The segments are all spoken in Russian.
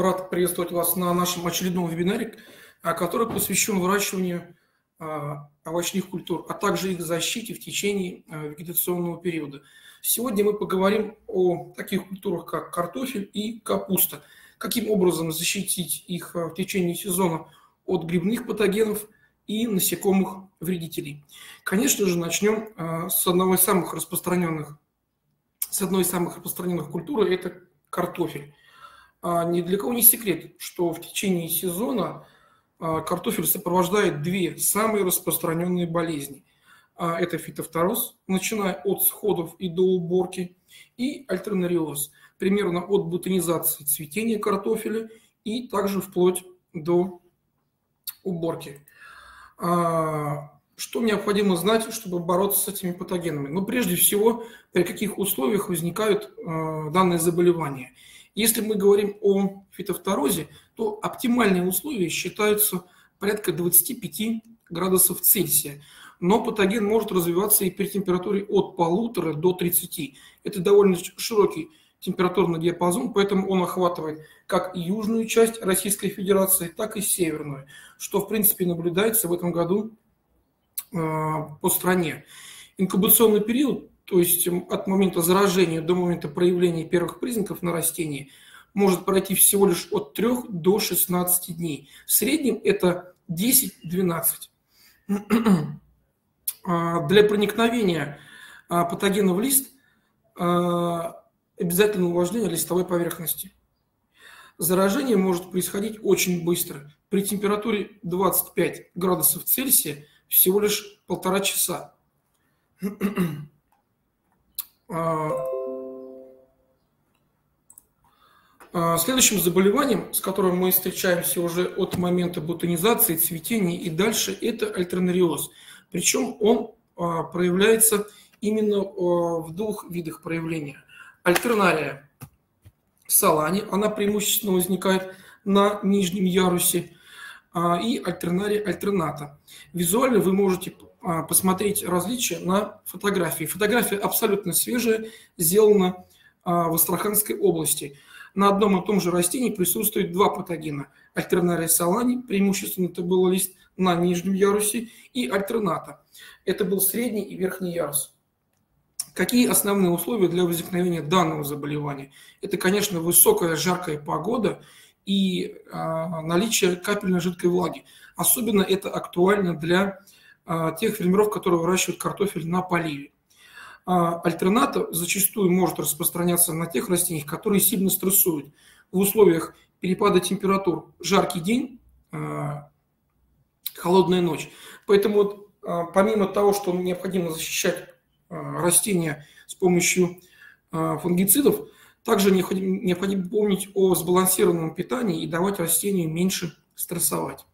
рад приветствовать вас на нашем очередном вебинаре, который посвящен выращиванию овощных культур, а также их защите в течение вегетационного периода. Сегодня мы поговорим о таких культурах, как картофель и капуста. Каким образом защитить их в течение сезона от грибных патогенов и насекомых вредителей. Конечно же, начнем с одной из самых распространенных культур, это картофель. Ни для кого не секрет, что в течение сезона картофель сопровождает две самые распространенные болезни. Это фитофтороз, начиная от сходов и до уборки, и альтернариоз, примерно от бутонизации цветения картофеля и также вплоть до уборки. Что необходимо знать, чтобы бороться с этими патогенами? Ну, прежде всего, при каких условиях возникают данные заболевания. Если мы говорим о фитофторозе, то оптимальные условия считаются порядка 25 градусов Цельсия. Но патоген может развиваться и при температуре от 1,5 до 30. Это довольно широкий температурный диапазон, поэтому он охватывает как южную часть Российской Федерации, так и северную, что, в принципе, наблюдается в этом году по стране. Инкубационный период, то есть от момента заражения до момента проявления первых признаков на растении, может пройти всего лишь от 3 до 16 дней. В среднем это 10-12. Для проникновения патогена в лист обязательно увлажнение листовой поверхности. Заражение может происходить очень быстро. При температуре 25 градусов Цельсия всего лишь 1,5 часа. Следующим заболеванием, с которым мы встречаемся уже от момента бутонизации, цветения и дальше, это альтернариоз. Причем он проявляется именно в двух видах проявления. Альтернария солани, она преимущественно возникает на нижнем ярусе, и альтернария альтерната. Визуально вы можете посмотреть различия на фотографии. Фотография абсолютно свежая, сделана в Астраханской области. На одном и том же растении присутствует два патогена. Альтернария солани, преимущественно это был лист на нижнем ярусе, и альтерната. Это был средний и верхний ярус. Какие основные условия для возникновения данного заболевания? Это, конечно, высокая жаркая погода и наличие капельной жидкой влаги. Особенно это актуально для тех фермеров, которые выращивают картофель на поливе. Альтерната зачастую может распространяться на тех растениях, которые сильно стрессуют. В условиях перепада температур жаркий день, холодная ночь. Поэтому помимо того, что необходимо защищать растения с помощью фунгицидов, также необходимо помнить о сбалансированном питании и давать растению меньше стрессовать.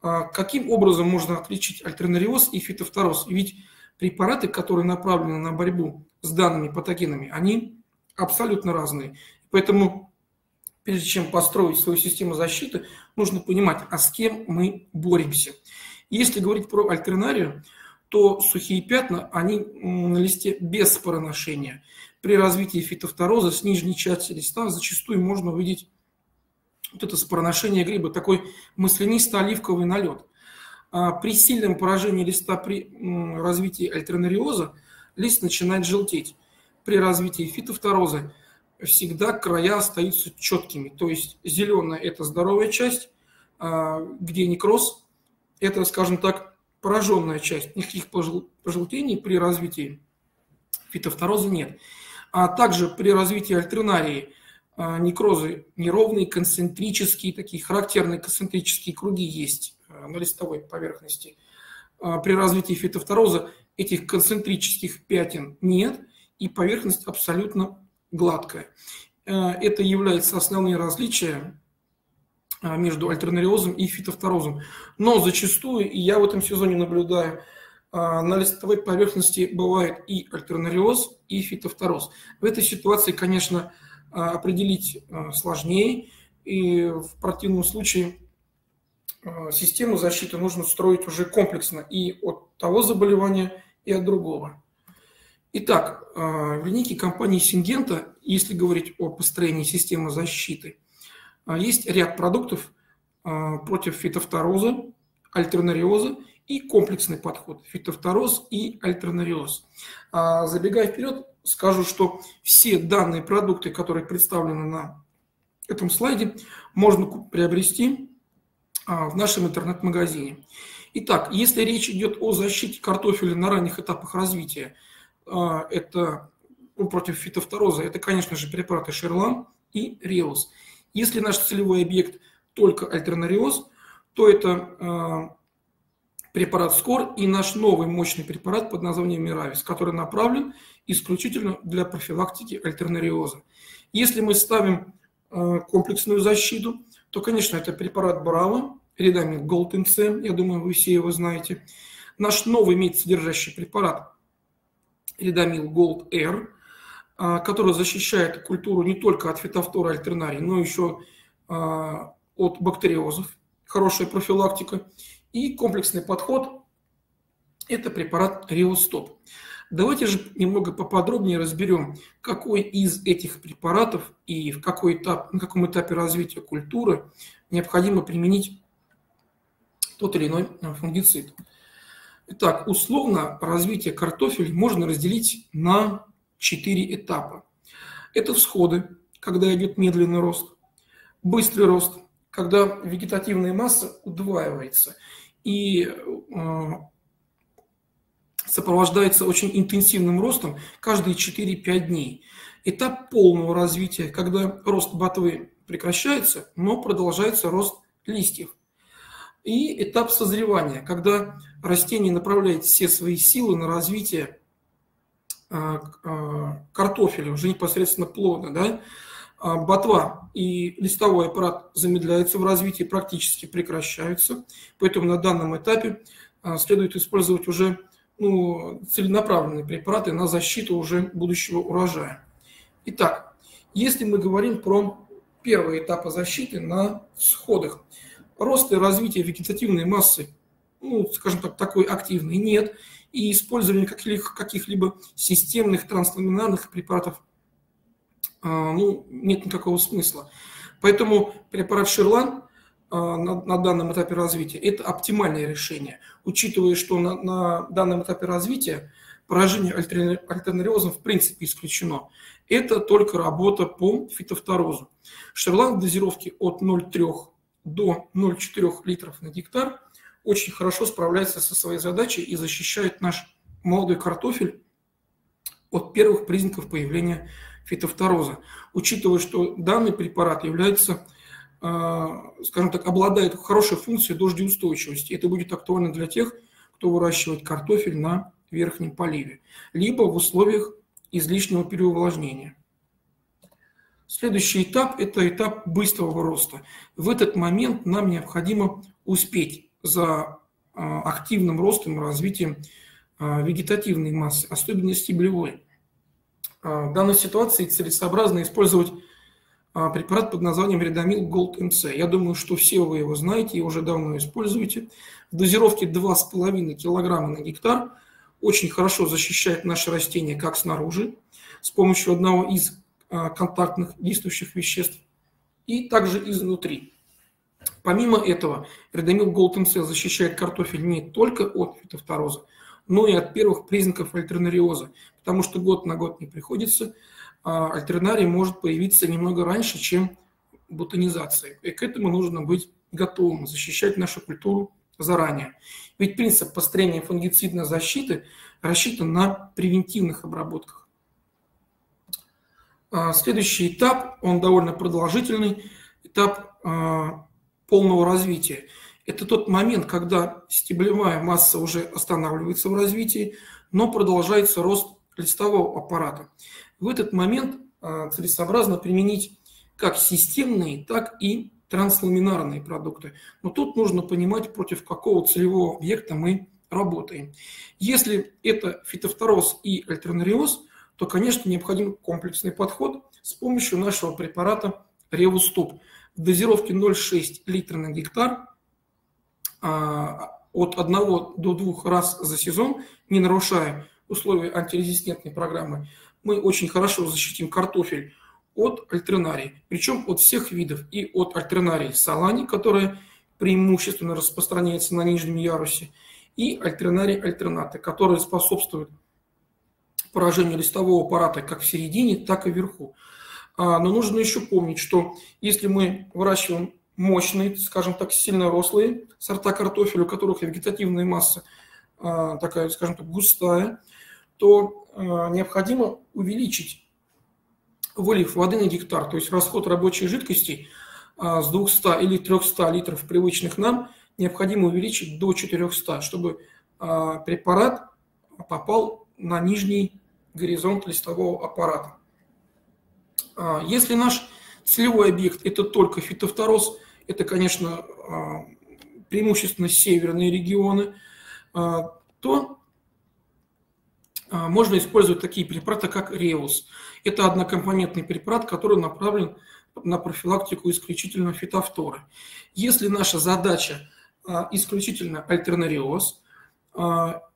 Каким образом можно отличить альтернариоз и фитофтороз? Ведь препараты, которые направлены на борьбу с данными патогенами, они абсолютно разные. Поэтому, прежде чем построить свою систему защиты, нужно понимать, а с кем мы боремся. Если говорить про альтернарию, то сухие пятна, они на листе без пороношения. При развитии фитофтороза с нижней части листа зачастую можно увидеть вот это спороношение гриба, такой маслянисто-оливковый налет. При сильном поражении листа при развитии альтернариоза лист начинает желтеть. При развитии фитофтороза всегда края остаются четкими. То есть зеленая – это здоровая часть, где некроз – это, скажем так, пораженная часть, никаких пожелтений при развитии фитофтороза нет. А также при развитии альтернарии некрозы неровные, концентрические, такие характерные концентрические круги есть на листовой поверхности. При развитии фитофтороза этих концентрических пятен нет, и поверхность абсолютно гладкая. Это является основным различием между альтернариозом и фитофторозом. Но зачастую, и я в этом сезоне наблюдаю, на листовой поверхности бывает и альтернариоз, и фитофтороз. В этой ситуации, конечно, определить сложнее, и в противном случае систему защиты нужно строить уже комплексно и от того заболевания, и от другого. Итак, в линейке компании «Сингента», если говорить о построении системы защиты, Есть ряд продуктов против фитофтороза, альтернариоза и комплексный подход. Фитофтороз и альтернариоз. Забегая вперед, скажу, что все данные продукты, которые представлены на этом слайде, можно приобрести в нашем интернет-магазине. Итак, если речь идет о защите картофеля на ранних этапах развития, это против фитофтороза, это, конечно же, препараты Шерлан и Реус. Если наш целевой объект только альтернариоз, то это препарат Скор и наш новый мощный препарат под названием Миравис, который направлен исключительно для профилактики альтернариоза. Если мы ставим комплексную защиту, то, конечно, это препарат Браво, Ридомил Голд МЦ, я думаю, вы все его знаете. Наш новый медсодержащий препарат Ридомил Голд Р, который защищает культуру не только от фитофтора альтернарии, но еще от бактериозов. Хорошая профилактика. И комплексный подход – это препарат Риостоп. Давайте же немного поподробнее разберем, какой из этих препаратов и в какой этап, на каком этапе развития культуры необходимо применить тот или иной фунгицид. Итак, условно развитие картофеля можно разделить на 4 этапа. Это всходы, когда идет медленный рост, быстрый рост, когда вегетативная масса удваивается и сопровождается очень интенсивным ростом каждые 4-5 дней. Этап полного развития, когда рост ботвы прекращается, но продолжается рост листьев. И этап созревания, когда растение направляет все свои силы на развитие картофеля, уже непосредственно плода, да? Ботва и листовой аппарат замедляются в развитии, практически прекращаются. Поэтому на данном этапе следует использовать уже целенаправленные препараты на защиту уже будущего урожая. Итак, если мы говорим про первый этап защиты на всходах, рост и развитие вегетативной массы, скажем так, такой активной нет, и использование каких-либо системных трансламинарных препаратов нет никакого смысла. Поэтому препарат Шерлан на данном этапе развития – это оптимальное решение, учитывая, что на данном этапе развития поражение альтернариозом в принципе исключено. Это только работа по фитофторозу. Шерлан в дозировке от 0,3 до 0,4 литров на гектар очень хорошо справляется со своей задачей и защищает наш молодой картофель от первых признаков появления фитофтороза. Учитывая, что данный препарат является, скажем так, обладает хорошей функцией дождеустойчивости. Это будет актуально для тех, кто выращивает картофель на верхнем поливе, либо в условиях излишнего переувлажнения. Следующий этап – это этап быстрого роста. В этот момент нам необходимо успеть за активным ростом и развитием вегетативной массы, особенно стеблевой. В данной ситуации целесообразно использовать препарат под названием Ридомил Голд МЦ. Я думаю, что все вы его знаете и уже давно используете. В дозировке 2,5 кг на гектар очень хорошо защищает наше растение как снаружи с помощью одного из контактных действующих веществ и также изнутри. Помимо этого, Ридомил Голд МЦ защищает картофель не только от фитофтороза, но и от первых признаков альтернариоза, потому что год на год не приходится, альтернарий может появиться немного раньше, чем бутонизация. И к этому нужно быть готовым, защищать нашу культуру заранее. Ведь принцип построения фунгицидной защиты рассчитан на превентивных обработках. Следующий этап, он довольно продолжительный, этап полного развития. Это тот момент, когда стеблевая масса уже останавливается в развитии, но продолжается рост листового аппарата. В этот момент целесообразно применить как системные, так и трансламинарные продукты. Но тут нужно понимать, против какого целевого объекта мы работаем. Если это фитофтороз и альтернариоз, то, конечно, необходим комплексный подход с помощью нашего препарата Ревустоп в дозировке 0,6 литра на гектар, от 1 до 2 раз за сезон, не нарушая условия антирезистентной программы, мы очень хорошо защитим картофель от альтернарии, причем от всех видов, и от альтернарии солани, которая преимущественно распространяется на нижнем ярусе, и альтернария альтерната, которая способствует поражению листового аппарата как в середине, так и вверху. Но нужно еще помнить, что если мы выращиваем мощные, скажем так, сильно рослые сорта картофеля, у которых вегетативная масса такая, скажем так, густая, то необходимо увеличить вылив воды на гектар, то есть расход рабочей жидкости с 200 или 300 литров привычных нам необходимо увеличить до 400, чтобы препарат попал на нижний горизонт листового аппарата. Если наш целевой объект – это только фитофтороз, это, конечно, преимущественно северные регионы, то можно использовать такие препараты, как реус. Это однокомпонентный препарат, который направлен на профилактику исключительно фитофторы. Если наша задача исключительно альтернариоз,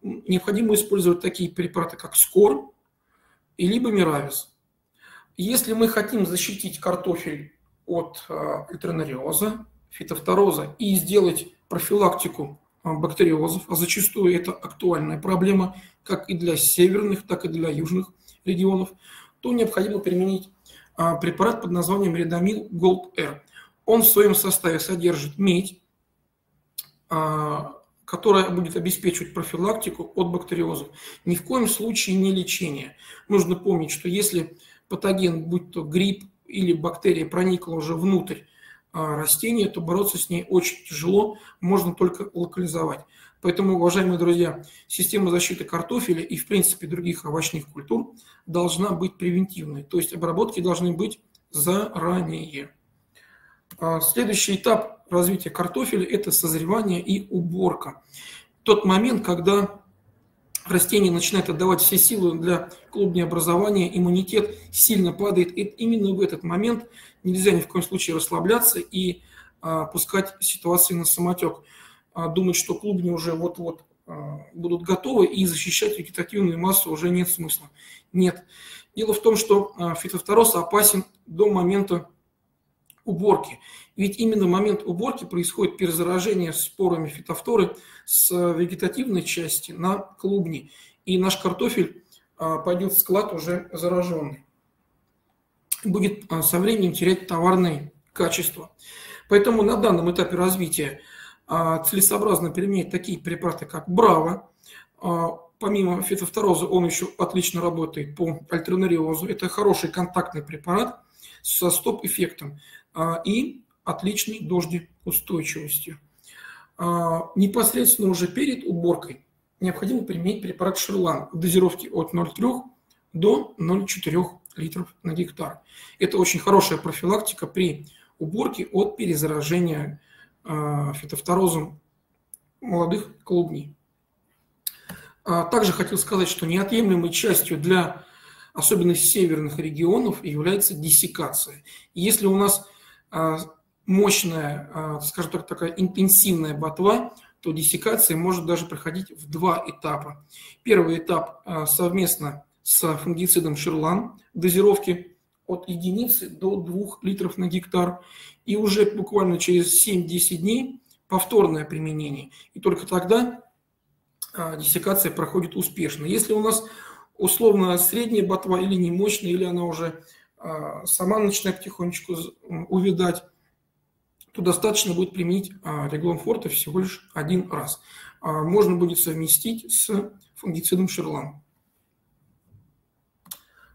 необходимо использовать такие препараты, как Скор и либо Миравис. Если мы хотим защитить картофель от альтернариоза, фитофтороза и сделать профилактику бактериозов, а зачастую это актуальная проблема как и для северных, так и для южных регионов, то необходимо применить препарат под названием Ридомил Голд Р. Он в своем составе содержит медь, которая будет обеспечивать профилактику от бактериозов. Ни в коем случае не лечение. Нужно помнить, что если патоген, будь то гриб или бактерия, проникла уже внутрь растения, то бороться с ней очень тяжело, можно только локализовать. Поэтому, уважаемые друзья, система защиты картофеля и, в принципе, других овощных культур должна быть превентивной, то есть обработки должны быть заранее. Следующий этап развития картофеля – это созревание и уборка. Тот момент, когда растение начинает отдавать все силы для клубнеобразования, иммунитет сильно падает. И именно в этот момент нельзя ни в коем случае расслабляться и пускать ситуации на самотек. Думать, что клубни уже вот-вот будут готовы и защищать вегетативную массу уже нет смысла. Нет. Дело в том, что фитофтороз опасен до момента уборки. Ведь именно в момент уборки происходит перезаражение спорами фитофторы с вегетативной части на клубни. И наш картофель пойдет в склад уже зараженный. Будет со временем терять товарные качества. Поэтому на данном этапе развития целесообразно применять такие препараты, как Браво. Помимо фитофтороза он еще отлично работает по альтернариозу. Это хороший контактный препарат со стоп-эффектом и отличной дождеустойчивостью. Непосредственно уже перед уборкой необходимо применить препарат Шерлан в дозировке от 0,3 до 0,4 литров на гектар. Это очень хорошая профилактика при уборке от перезаражения фитофторозом молодых клубней. Также хотел сказать, что неотъемлемой частью для особенно северных регионов является диссекация. Если у нас мощная, скажем так, такая интенсивная ботва, то диссекация может даже проходить в два этапа. Первый этап совместно с фунгицидом Шерлан дозировки от 1 до 2 литров на гектар. И уже буквально через 7-10 дней повторное применение. И только тогда диссекация проходит успешно. Если у нас условно средняя ботва или не мощная, или она уже сама начинает потихонечку увядать, то достаточно будет применить реглон форте всего лишь один раз. Можно будет совместить с фунгицидом Шерлан.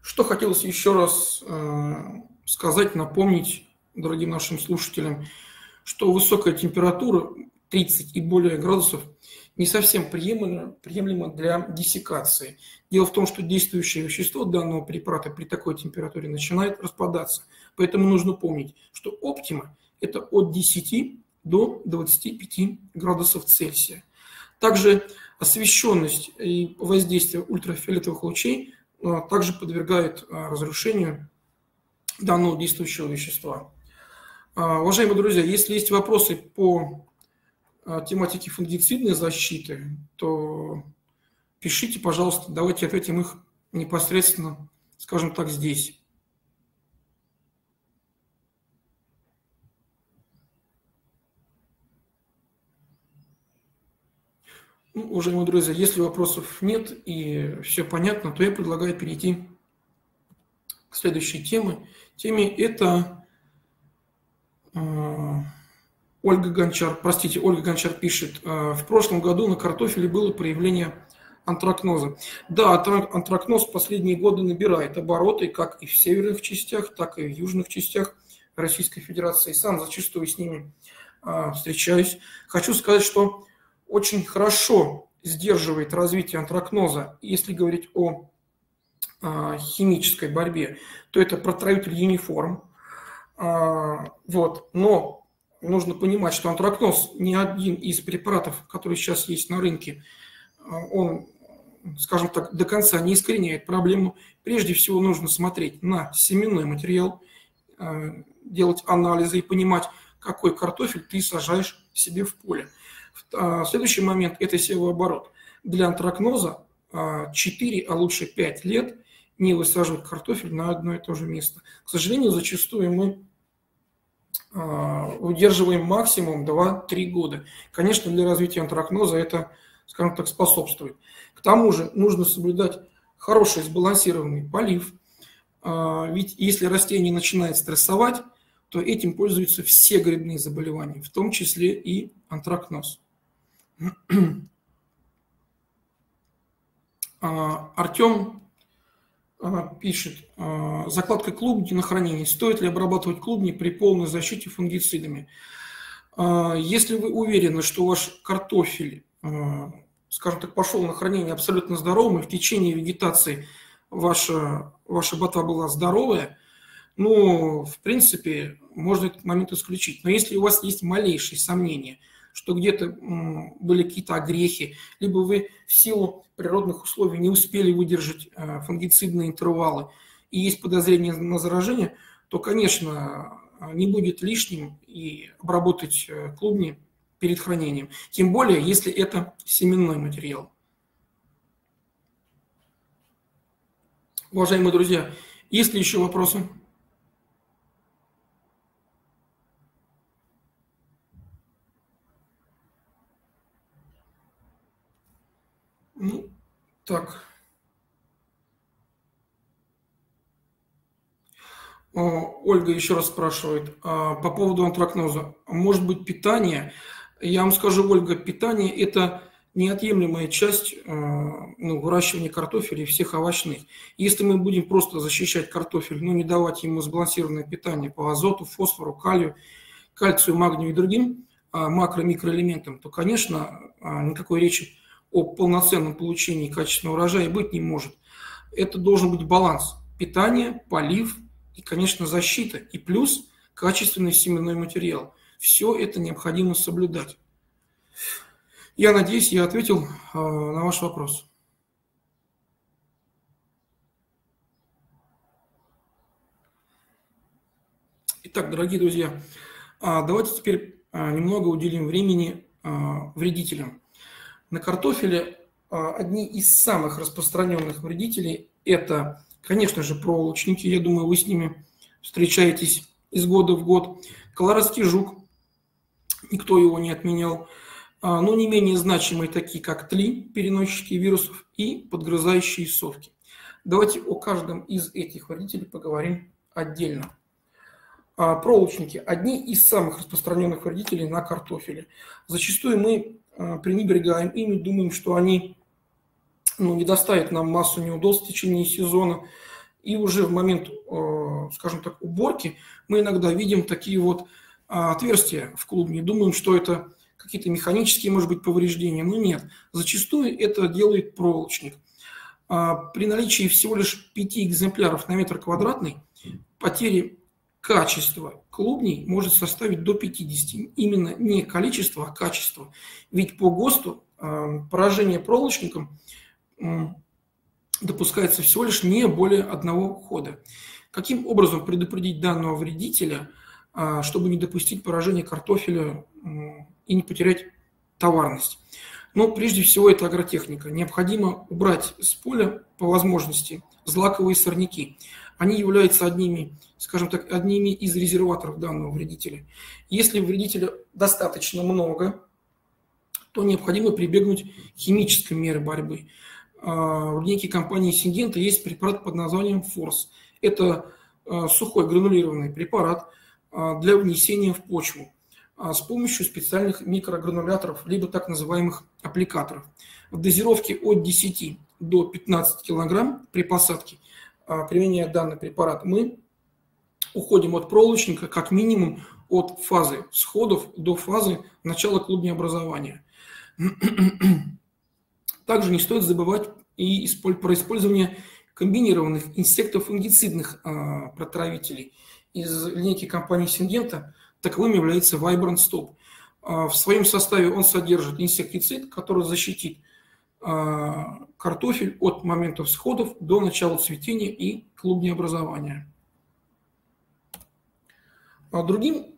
Что хотелось еще раз сказать, напомнить дорогим нашим слушателям, что высокая температура 30 и более градусов не совсем приемлемо для диссекации. Дело в том, что действующее вещество данного препарата при такой температуре начинает распадаться. Поэтому нужно помнить, что оптима – это от 10 до 25 градусов Цельсия. Также освещенность и воздействие ультрафиолетовых лучей также подвергают разрушению данного действующего вещества. Уважаемые друзья, если есть вопросы по тематики фунгицидной защиты, то пишите, пожалуйста, давайте ответим их непосредственно, скажем так, здесь. Ну, уважаемые друзья, если вопросов нет и все понятно, то я предлагаю перейти к следующей теме. Это Ольга Гончар. Простите, Ольга Гончар пишет, в прошлом году на картофеле было проявление антракноза. Да, антракноз в последние годы набирает обороты как и в северных частях, так и в южных частях Российской Федерации. Сам зачастую с ними встречаюсь. Хочу сказать, что очень хорошо сдерживает развитие антракноза, если говорить о химической борьбе, то это протравитель юниформ. Вот. Но нужно понимать, что антракноз ни один из препаратов, которые сейчас есть на рынке, он, скажем так, до конца не искореняет проблему. Прежде всего нужно смотреть на семенной материал, делать анализы и понимать, какой картофель ты сажаешь себе в поле. Следующий момент – это севооборот. Для антракноза 4, а лучше 5 лет не высаживать картофель на одно и то же место. К сожалению, зачастую мы удерживаем максимум 2-3 года. Конечно, для развития антракноза это, скажем так, способствует. К тому же нужно соблюдать хороший сбалансированный полив. Ведь если растение начинает стрессовать, то этим пользуются все грибные заболевания, в том числе и антракноз. Артем пишет, закладка клубни на хранение. Стоит ли обрабатывать клубни при полной защите фунгицидами? Если вы уверены, что ваш картофель, скажем так, пошел на хранение абсолютно здоровым, и в течение вегетации ваша ботва была здоровая, ну, в принципе, можно этот момент исключить. Но если у вас есть малейшие сомнения, что где-то были какие-то огрехи, либо вы в силу природных условий не успели выдержать фунгицидные интервалы и есть подозрение на заражение, то, конечно, не будет лишним и обработать клубни перед хранением. Тем более, если это семенной материал. Уважаемые друзья, есть ли еще вопросы? Ну, так. Ольга еще раз спрашивает по поводу антракноза. Может быть, питание? Я вам скажу, Ольга, питание – это неотъемлемая часть выращивания картофеля и всех овощных. Если мы будем просто защищать картофель, но не давать ему сбалансированное питание по азоту, фосфору, кальцию, магнию и другим макро-микроэлементам, то, конечно, никакой речи о полноценном получении качественного урожая быть не может. Это должен быть баланс питания, полив и, конечно, защита, и плюс качественный семенной материал. Все это необходимо соблюдать. Я надеюсь, я ответил на ваш вопрос. Итак, дорогие друзья, давайте теперь немного уделим времени вредителям. На картофеле одни из самых распространенных вредителей – это, конечно же, проволочники. Я думаю, вы с ними встречаетесь из года в год. Колорадский жук, никто его не отменял. Но не менее значимые такие, как тли, переносчики вирусов, и подгрызающие совки. Давайте о каждом из этих вредителей поговорим отдельно. Проволочники – одни из самых распространенных вредителей на картофеле. Зачастую мы пренебрегаем ими, думаем, что они не доставят нам массу неудобств в течение сезона. И уже в момент, скажем так, уборки мы иногда видим такие вот отверстия в клубне, думаем, что это какие-то механические, может быть, повреждения. Но нет, зачастую это делает проволочник. При наличии всего лишь 5 экземпляров на метр квадратный потери качество клубней может составить до 50. Именно не количество, а качество. Ведь по ГОСТу поражение проволочником допускается всего лишь не более одного хода. Каким образом предупредить данного вредителя, чтобы не допустить поражения картофеля и не потерять товарность? Но прежде всего это агротехника. Необходимо убрать с поля по возможности злаковые сорняки. Они являются одними, скажем так, одними из резерваторов данного вредителя. Если вредителя достаточно много, то необходимо прибегнуть к химической мере борьбы. В линейке компании «Сингента» есть препарат под названием «Форс». Это сухой гранулированный препарат для внесения в почву с помощью специальных микрогрануляторов, либо так называемых аппликаторов. В дозировке от 10 до 15 кг при посадке, применяя данный препарат, мы уходим от проволочника как минимум от фазы сходов до фазы начала клубнеобразования. Также не стоит забывать и про использование комбинированных инсектофунгицидных протравителей. Из линейки компании «Сингента» таковым является Vibrant Stop. В своем составе он содержит инсектицид, который защитит картофель от момента всходов до начала цветения и клубнеобразования. Другим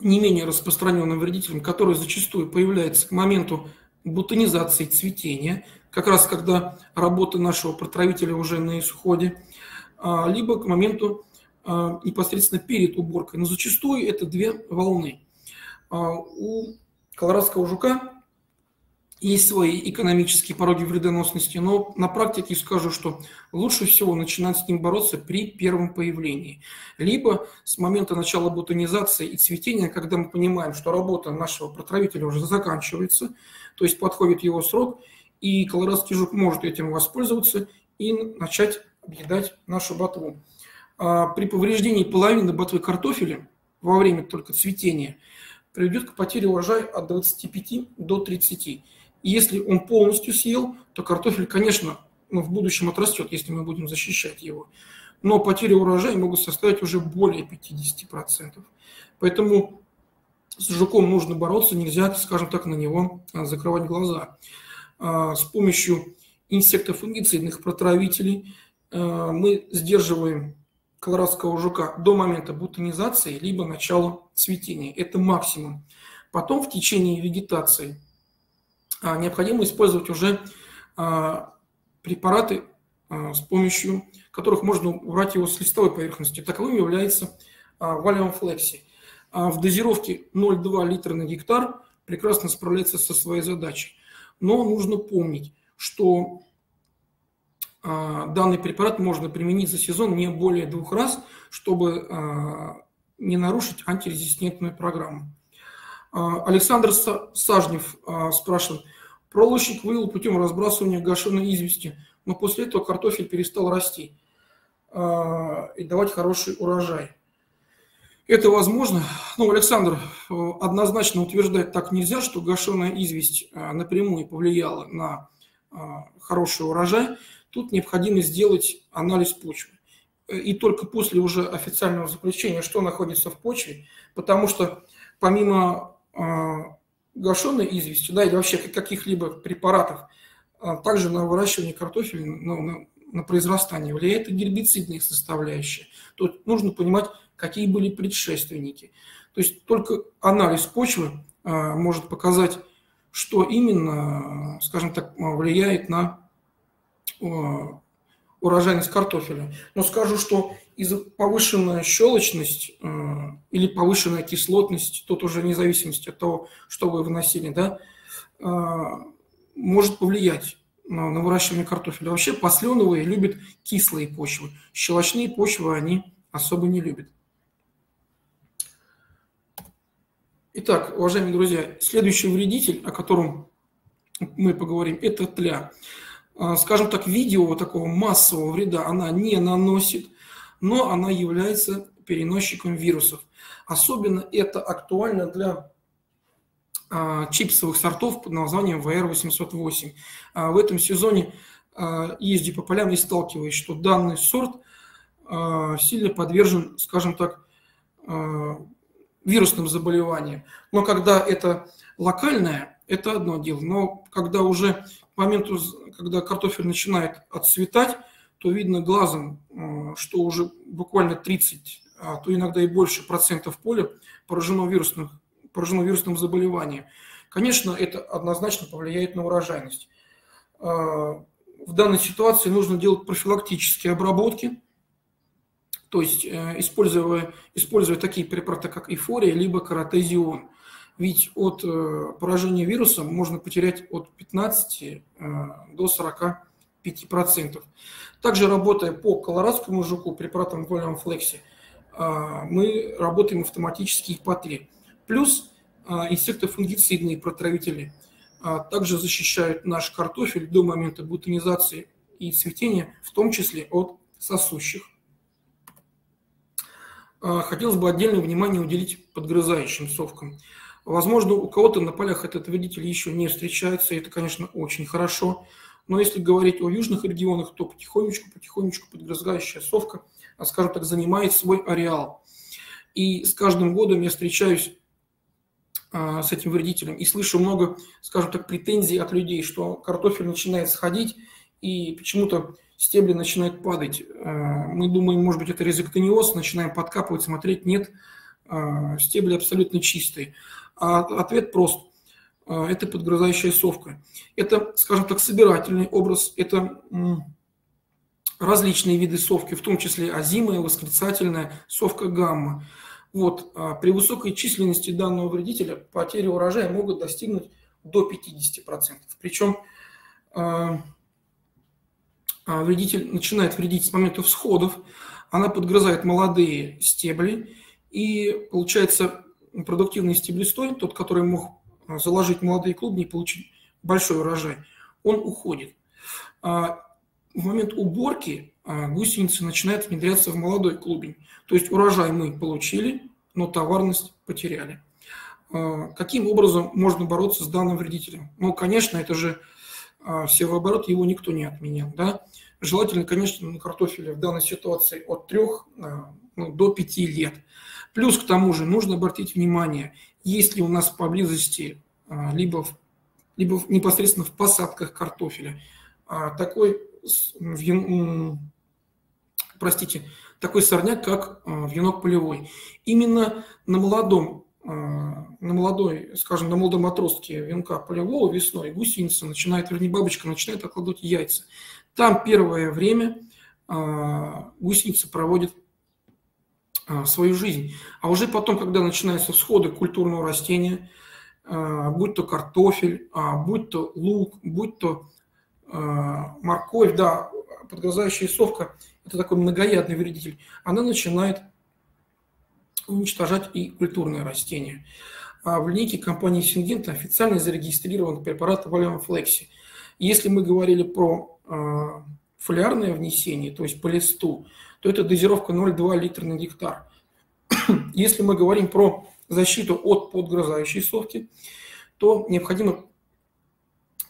не менее распространенным вредителем, который зачастую появляется к моменту ботанизации цветения, как раз когда работа нашего протравителя уже на исходе, либо к моменту непосредственно перед уборкой. Но зачастую это две волны. У колорадского жука есть свои экономические пороги вредоносности, но на практике скажу, что лучше всего начинать с ним бороться при первом появлении. Либо с момента начала ботанизации и цветения, когда мы понимаем, что работа нашего протравителя уже заканчивается, то есть подходит его срок, и колорадский жук может этим воспользоваться и начать объедать нашу ботву. При повреждении половины ботвы картофеля во время только цветения приведет к потере урожая от 25 до 30. Если он полностью съел, то картофель, конечно, в будущем отрастет, если мы будем защищать его. Но потери урожая могут составить уже более 50%. Поэтому с жуком нужно бороться, нельзя, скажем так, на него закрывать глаза. С помощью инсектофунгицидных протравителей мы сдерживаем колорадского жука до момента ботанизации, либо начала цветения. Это максимум. Потом в течение вегетации необходимо использовать уже препараты, с помощью которых можно убрать его с листовой поверхности. Таковым является Валиум Флекси. В дозировке 0,2 литра на гектар прекрасно справляется со своей задачей. Но нужно помнить, что данный препарат можно применить за сезон не более 2 раз, чтобы не нарушить антирезистентную программу. Александр Сажнев спрашивает: проволочник вывел путем разбрасывания гашеной извести, но после этого картофель перестал расти и давать хороший урожай. Это возможно? Ну, Александр, однозначно утверждать так нельзя, что гашеная известь напрямую повлияла на хороший урожай. Тут необходимо сделать анализ почвы. И только после уже официального заключения, что находится в почве, потому что помимо гашеной извести, да, и вообще каких-либо препаратов, также на выращивание картофеля, на произрастание влияет и гербицидная составляющая. Тут нужно понимать, какие были предшественники. То есть только анализ почвы может показать, что именно, скажем так, влияет на урожайность картофеля. Но скажу, что из-за повышенной щелочности или повышенная кислотность, тут уже вне зависимости от того, что вы вносили, да, может повлиять на выращивание картофеля. Вообще посленовые любят кислые почвы, щелочные почвы они особо не любят. Итак, уважаемые друзья, следующий вредитель, о котором мы поговорим, это тля. Скажем так, видео такого массового вреда она не наносит, но она является переносчиком вирусов. Особенно это актуально для чипсовых сортов под названием VR808. В этом сезоне, езди по полям и сталкиваюсь, что данный сорт сильно подвержен, скажем так, вирусным заболеваниям. Но когда это локальное, это одно дело. Но когда уже к моменту, когда картофель начинает отцветать, то видно глазом, что уже буквально 30, а то иногда и больше процентов поля поражено вирусным заболеванием. Конечно, это однозначно повлияет на урожайность. В данной ситуации нужно делать профилактические обработки, то есть используя такие препараты, как эфория, либо каротезион. Ведь от поражения вирусом можно потерять от 15 до 45%. Также, работая по колорадскому жуку препаратом Волиум Флекси, мы работаем автоматически и по 3. Плюс инсектофунгицидные протравители также защищают наш картофель до момента бутонизации и цветения, в том числе от сосущих. Хотелось бы отдельное внимание уделить подгрызающим совкам. Возможно, у кого-то на полях этот вредитель еще не встречается, и это, конечно, очень хорошо. Но если говорить о южных регионах, то потихонечку подгрызающая совка, скажем так, занимает свой ареал. И с каждым годом я встречаюсь с этим вредителем и слышу много, скажем так, претензий от людей, что картофель начинает сходить и почему-то стебли начинают падать. Мы думаем, может быть, это ризоктониоз, начинаем подкапывать, смотреть, нет, стебли абсолютно чистые. А ответ прост. Это подгрызающая совка. Это, скажем так, собирательный образ, это различные виды совки, в том числе озимая, восклицательная, совка гамма. Вот. При высокой численности данного вредителя потери урожая могут достигнуть до 50%. Причем вредитель начинает вредить с момента всходов, она подгрызает молодые стебли, и получается продуктивный стеблестой, тот, который мог заложить молодые клубни и получить большой урожай, он уходит. В момент уборки гусеницы начинают внедряться в молодой клубень. То есть урожай мы получили, но товарность потеряли. Каким образом можно бороться с данным вредителем? Ну, конечно, это же севооборот, его никто не отменял. Да? Желательно, конечно, на картофеле в данной ситуации от 3 до 5 лет. Плюс к тому же нужно обратить внимание, если у нас поблизости, либо непосредственно в посадках картофеля, такой сорняк, как венок полевой. Именно на молодом отростке венка полевого весной гусеница начинает, вернее, бабочка начинает откладывать яйца. Там первое время гусеница проводит свою жизнь. А уже потом, когда начинаются всходы культурного растения, будь то картофель, будь то лук, будь то морковь, да, подгрызающая совка, это такой многоядный вредитель, она начинает уничтожать и культурное растение. В линейке компании Сингента официально зарегистрирован препарат Волиум Флекси. Если мы говорили про фолиарное внесение, то есть по листу, то это дозировка 0,2 литра на гектар. Если мы говорим про защиту от подгрызающей совки, то необходимо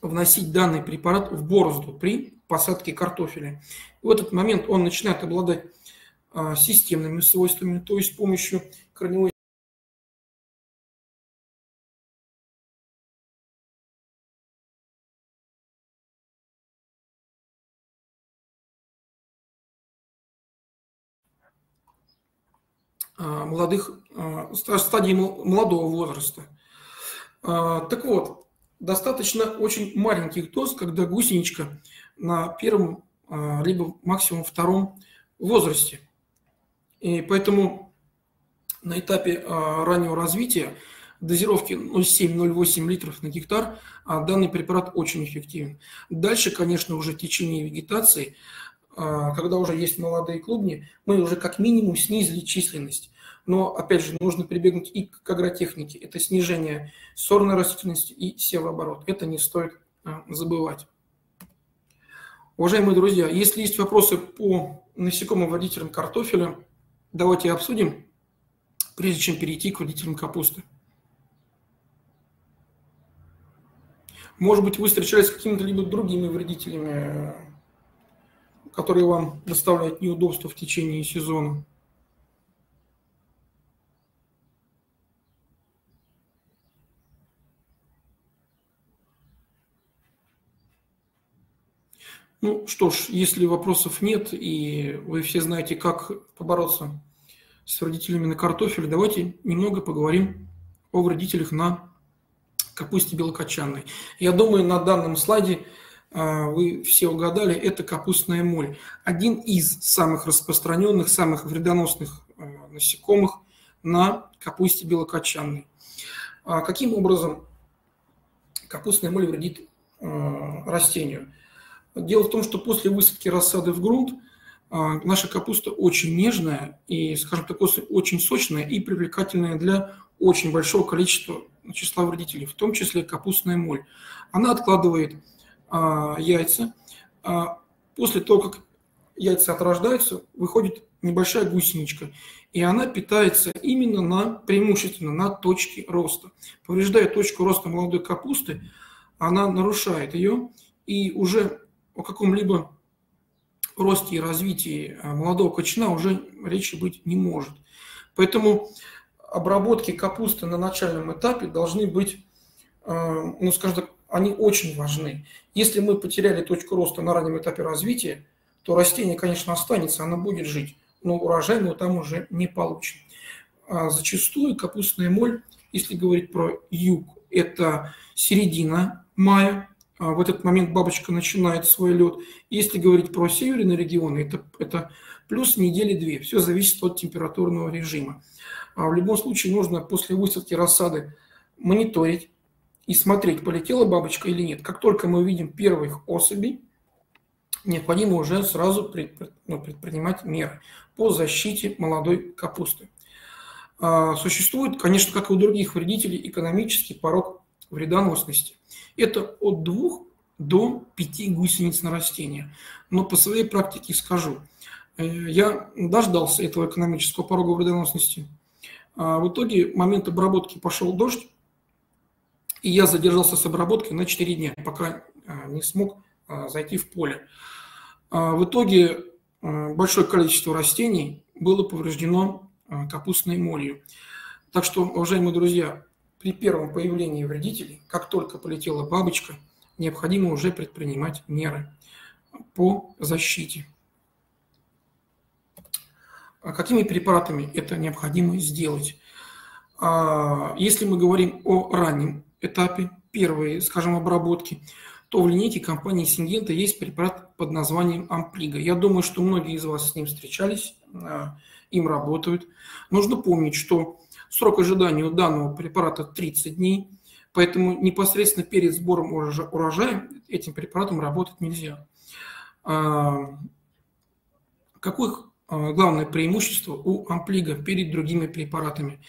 вносить данный препарат в борозду при посадке картофеля. В этот момент он начинает обладать системными свойствами, то есть с помощью корневой стадии молодого возраста. Так вот, достаточно очень маленьких доз, когда гусеничка на первом, либо максимум втором возрасте. И поэтому на этапе раннего развития дозировки 0,7-0,8 литров на гектар данный препарат очень эффективен. Дальше, конечно, уже в течение вегетации, когда уже есть молодые клубни, мы уже как минимум снизили численность. Но, опять же, нужно прибегнуть и к агротехнике. Это снижение сорной растительности и севооборот. Это не стоит забывать. Уважаемые друзья, если есть вопросы по насекомым вредителям картофеля, давайте обсудим, прежде чем перейти к вредителям капусты. Может быть, вы встречались с какими-то либо другими вредителями, которые вам доставляют неудобства в течение сезона. Ну что ж, если вопросов нет, и вы все знаете, как побороться с вредителями на картофель, давайте немного поговорим о вредителях на капусте белокочанной. Я думаю, на данном слайде вы все угадали, это капустная моль. Один из самых распространенных, самых вредоносных насекомых на капусте белокочанной. Каким образом капустная моль вредит растению? Дело в том, что после высадки рассады в грунт наша капуста очень нежная и, скажем так, очень сочная и привлекательная для очень большого количества числа вредителей, в том числе капустная моль. Она откладывает яйца. После того, как яйца отрождаются, выходит небольшая гусеничка, и она питается именно преимущественно на точке роста. Повреждая точку роста молодой капусты, она нарушает ее, и уже о каком-либо росте и развитии молодого кочана уже речи быть не может. Поэтому обработки капусты на начальном этапе должны быть, ну, скажем так, они очень важны. Если мы потеряли точку роста на раннем этапе развития, то растение, конечно, останется, оно будет жить, но урожай мы там уже не получим. Зачастую капустная моль, если говорить про юг, это середина мая, в этот момент бабочка начинает свой лед. Если говорить про северные регионы, это плюс недели-две, все зависит от температурного режима. В любом случае нужно после высадки рассады мониторить и смотреть, полетела бабочка или нет. Как только мы увидим первых особей, необходимо уже сразу предпринимать меры по защите молодой капусты. Существует, конечно, как и у других вредителей, экономический порог вредоносности. Это от 2 до 5 гусениц на растение. Но по своей практике скажу, я дождался этого экономического порога вредоносности. В итоге в момент обработки пошел дождь, и я задержался с обработкой на 4 дня, пока не смог зайти в поле. В итоге большое количество растений было повреждено капустной молью. Так что, уважаемые друзья, при первом появлении вредителей, как только полетела бабочка, необходимо уже предпринимать меры по защите. Какими препаратами это необходимо сделать? Если мы говорим о раннем этапе, первые, скажем, обработки, то в линейке компании «Сингента» есть препарат под названием «Амприга». Я думаю, что многие из вас с ним встречались, им работают. Нужно помнить, что срок ожидания у данного препарата 30 дней, поэтому непосредственно перед сбором урожая этим препаратом работать нельзя. Какое главное преимущество у «Амприга» перед другими препаратами?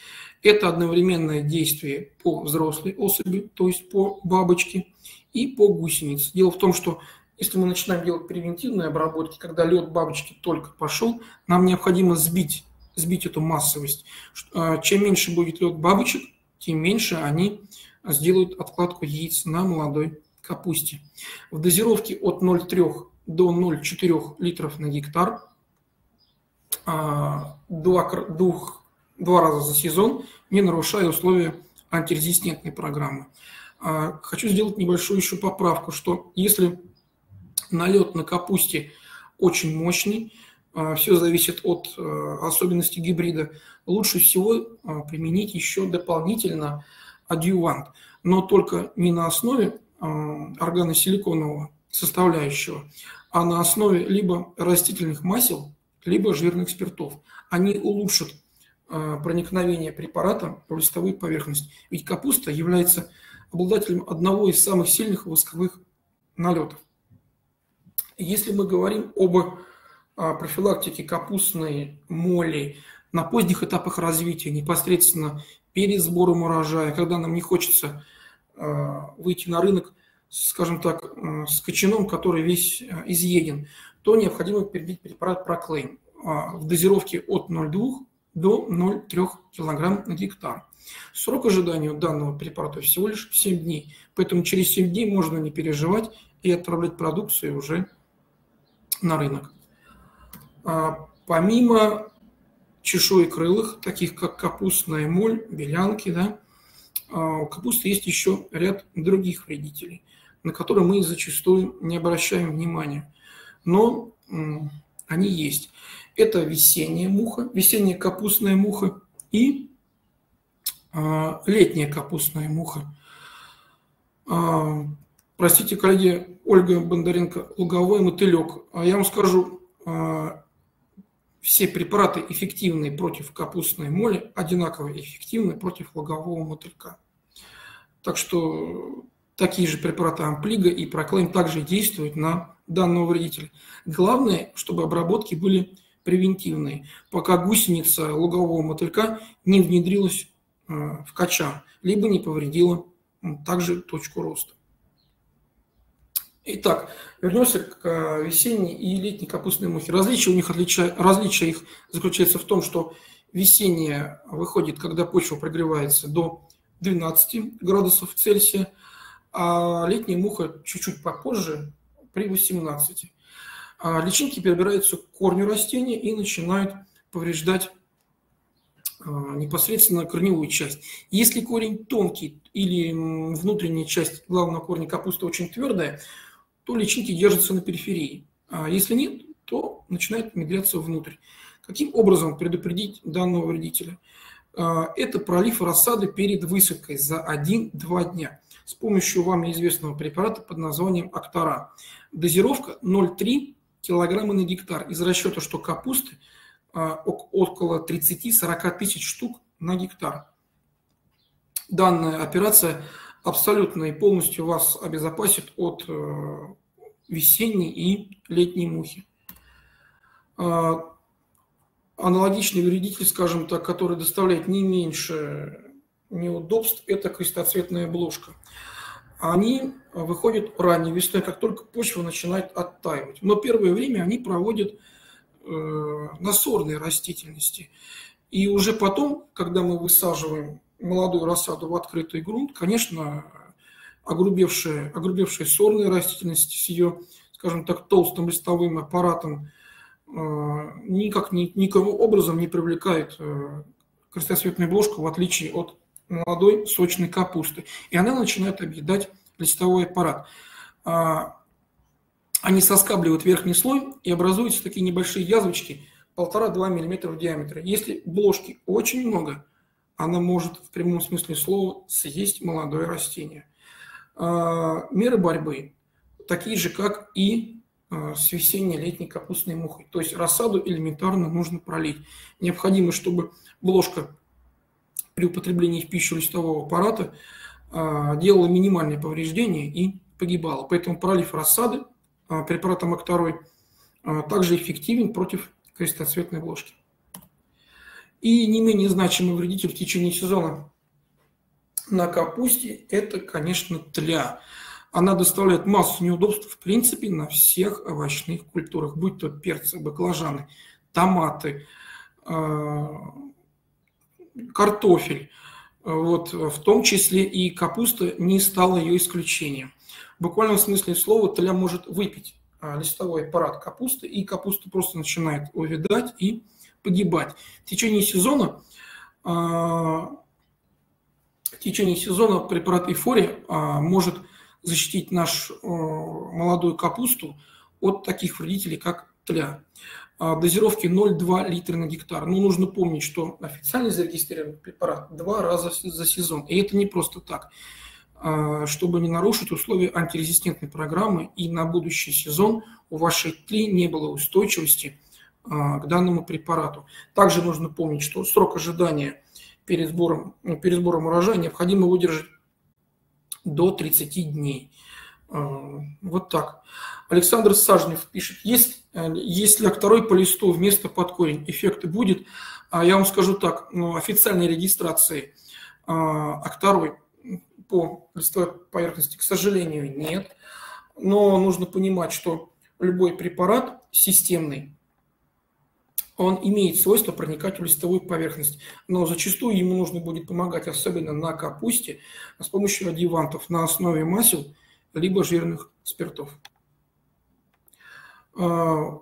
Это одновременное действие по взрослой особи, то есть по бабочке, и по гусенице. Дело в том, что если мы начинаем делать превентивные обработки, когда лед бабочки только пошел, нам необходимо сбить эту массовость. Чем меньше будет лед бабочек, тем меньше они сделают откладку яиц на молодой капусте. В дозировке от 0,3 до 0,4 литров на гектар 2 раза за сезон, не нарушая условия антирезистентной программы. Хочу сделать небольшую еще поправку, что если налет на капусте очень мощный, все зависит от особенностей гибрида, лучше всего применить еще дополнительно адъювант, но только не на основе органосиликонового составляющего, а на основе либо растительных масел, либо жирных спиртов. Они улучшат проникновение препарата в листовую поверхность, ведь капуста является обладателем одного из самых сильных восковых налетов. Если мы говорим об профилактике капустной моли на поздних этапах развития, непосредственно перед сбором урожая, когда нам не хочется выйти на рынок, скажем так, с кочаном, который весь изъеден, то необходимо применить препарат Проклейм в дозировке от 0,2 до 0,3 кг на гектар. Срок ожидания данного препарата всего лишь 7 дней, поэтому через 7 дней можно не переживать и отправлять продукцию уже на рынок. Помимо чешуекрылых, таких как капустная моль, белянки, у капусты есть еще ряд других вредителей, на которые мы зачастую не обращаем внимания, но они есть. Это весенняя муха, весенняя капустная муха и летняя капустная муха. Простите, коллеги, Ольга Бондаренко, луговой мотылек. Я вам скажу, все препараты, эффективные против капустной моли, одинаково эффективны против лугового мотылька. Так что такие же препараты Амплиго и Проклейм также действуют на данного вредителя. Главное, чтобы обработки были превентивные, пока гусеница лугового мотылька не внедрилась в качан, либо не повредила также точку роста. Итак, вернемся к весенней и летней капустной мухе. Различие их заключается в том, что весенняя выходит, когда почва прогревается до 12 градусов Цельсия, а летняя муха чуть-чуть попозже, при 18. Личинки перебираются к корню растения и начинают повреждать непосредственно корневую часть. Если корень тонкий или внутренняя часть главного корня капусты очень твердая, то личинки держатся на периферии. А если нет, то начинают мигрировать внутрь. Каким образом предупредить данного вредителя? Это пролив рассады перед высадкой за 1-2 дня с помощью вам известного препарата под названием Актара. Дозировка 0,3 кг на гектар из расчета, что капусты около 30-40 тысяч штук на гектар. Данная операция абсолютно и полностью вас обезопасит от весенней и летней мухи. Аналогичный вредитель, скажем так, который доставляет не меньше неудобств, это крестоцветная блошка. Они выходят ранней весной, как только почва начинает оттаивать. Но первое время они проводят на сорной растительности. И уже потом, когда мы высаживаем молодую рассаду в открытый грунт, конечно, огрубевшая сорная растительность с ее, скажем так, толстым листовым аппаратом никаким образом не привлекает крестоцветную блошку, в отличие от молодой сочной капусты. И она начинает объедать листовой аппарат. Они соскабливают верхний слой и образуются такие небольшие язвочки 1,5-2 мм в диаметре. Если блошки очень много, она может в прямом смысле слова съесть молодое растение. Меры борьбы такие же, как и с весенне-летней капустной мухой. То есть рассаду элементарно нужно пролить. Необходимо, чтобы блошка при употреблении в пищу листового аппарата делала минимальные повреждения и погибала. Поэтому пролив рассады препаратом Актарой также эффективен против крестоцветной блошки. И не менее значимый вредитель в течение сезона на капусте – это, конечно, тля. Она доставляет массу неудобств, в принципе, на всех овощных культурах, будь то перцы, баклажаны, томаты, картофель. Вот, в том числе и капуста не стала ее исключением. В буквальном смысле слова тля может выпить листовой аппарат капусты, и капуста просто начинает увядать и погибать. В течение сезона препарат Эфория может защитить нашу молодую капусту от таких вредителей, как тля. Дозировки 0,2 литра на гектар. Но нужно помнить, что официально зарегистрирован препарат 2 раза за сезон. И это не просто так. Чтобы не нарушить условия антирезистентной программы и на будущий сезон у вашей тли не было устойчивости к данному препарату. Также нужно помнить, что срок ожидания перед сбором урожая необходимо выдержать до 30 дней. Вот так. Александр Сажнев пишет: если Актарой по листу вместо под корень, эффекты будет? Я вам скажу так, официальной регистрации Актарой по листовой поверхности, к сожалению, нет. Но нужно понимать, что любой препарат системный, он имеет свойство проникать в листовую поверхность. Но зачастую ему нужно будет помогать, особенно на капусте, с помощью адъювантов на основе масел, либо жирных спиртов. Возможно,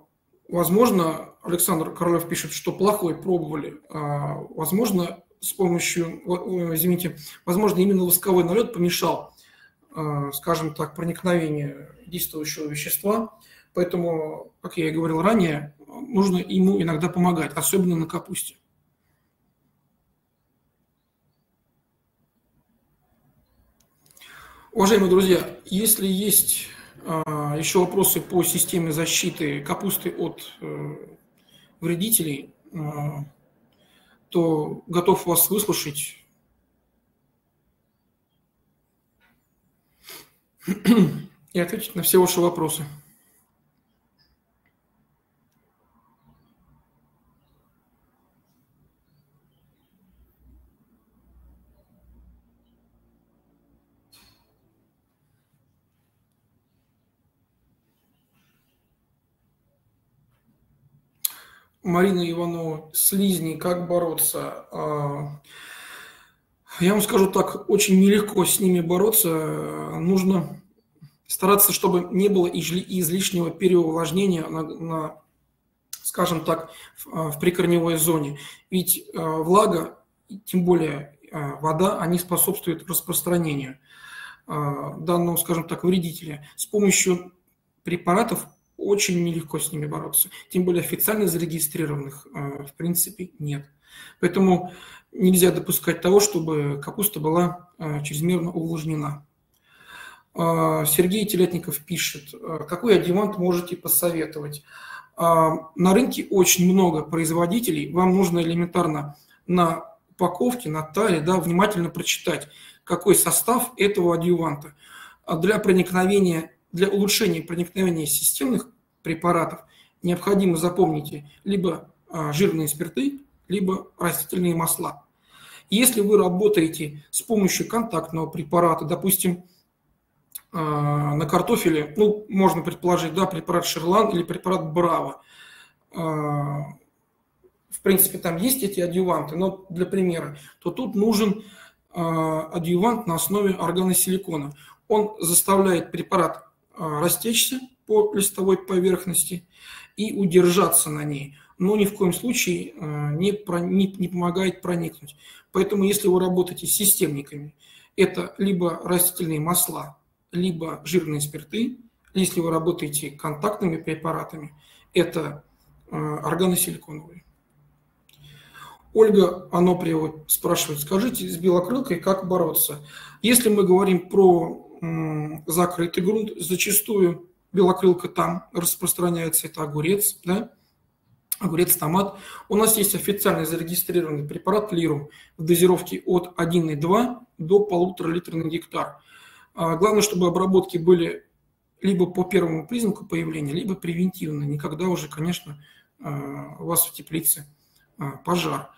Александр Королев пишет, что плохой пробовали. Возможно, с помощью, извините, возможно, именно восковой налет помешал, скажем так, проникновению действующего вещества. Поэтому, как я и говорил ранее, нужно ему иногда помогать, особенно на капусте. Уважаемые друзья, если есть еще вопросы по системе защиты капусты от вредителей, то готов вас выслушать. и ответить на все ваши вопросы. Марина Иванова, слизни, как бороться? Я вам скажу так, очень нелегко с ними бороться. Нужно стараться, чтобы не было излишнего переувлажнения на, скажем так, в прикорневой зоне. Ведь влага, тем более вода, они способствуют распространению данного, скажем так, вредителя. С помощью препаратов очень нелегко с ними бороться. Тем более официально зарегистрированных, в принципе, нет. Поэтому нельзя допускать того, чтобы капуста была чрезмерно увлажнена. Сергей Телятников пишет, какой адъювант можете посоветовать? На рынке очень много производителей. Вам нужно элементарно на упаковке, на таре, да, внимательно прочитать, какой состав этого адъюванта. Для улучшения проникновения системных препаратов необходимо, запомните, либо жирные спирты, либо растительные масла. Если вы работаете с помощью контактного препарата, допустим, на картофеле, ну, можно предположить, да, препарат Шерлан или препарат Браво. В принципе, там есть эти адъюванты, но для примера, то тут нужен адъювант на основе органосиликона. Он заставляет препарат растечься по листовой поверхности и удержаться на ней, но ни в коем случае не помогает проникнуть. Поэтому если вы работаете с системниками, это либо растительные масла, либо жирные спирты. Если вы работаете контактными препаратами, это органосиликоновые. Ольга Аноприева спрашивает, скажите, с белокрылкой как бороться? Если мы говорим про закрытый грунт, зачастую белокрылка там распространяется, это огурец, да? Огурец, томат. У нас есть официально зарегистрированный препарат Лиру в дозировке от 1,2 до 1,5 литра на гектар. Главное, чтобы обработки были либо по первому признаку появления, либо превентивно, никогда уже, конечно, у вас в теплице пожар.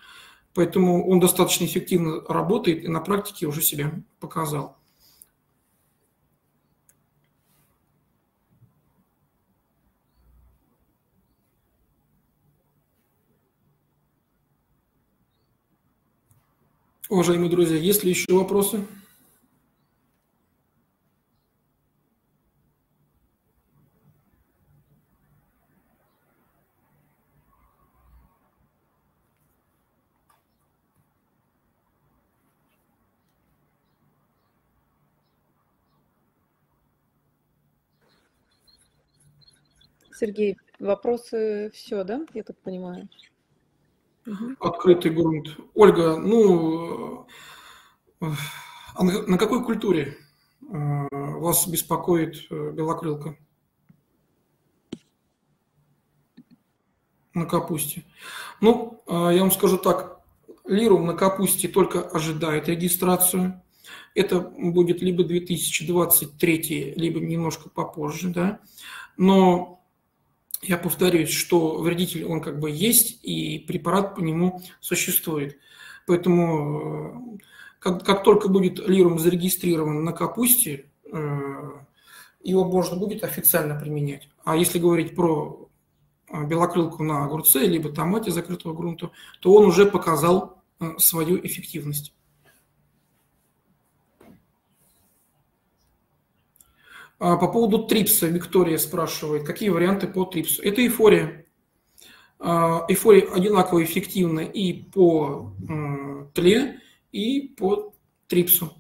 Поэтому он достаточно эффективно работает и на практике уже себя показал. Уважаемые друзья, есть ли еще вопросы? Сергей, вопросы все, да? Я так понимаю. Открытый грунт. Ольга, ну, на какой культуре вас беспокоит белокрылка? На капусте. Ну, я вам скажу так, Лиру на капусте только ожидает регистрацию. Это будет либо 2023, либо немножко попозже, да. Но я повторюсь, что вредитель, он как бы есть, и препарат по нему существует. Поэтому, как только будет Лирум зарегистрирован на капусте, его можно будет официально применять. А если говорить про белокрылку на огурце, либо томате закрытого грунта, то он уже показал свою эффективность. По поводу трипса Виктория спрашивает, какие варианты по трипсу? Это эфория. Эфория одинаково эффективна и по тле, и по трипсу.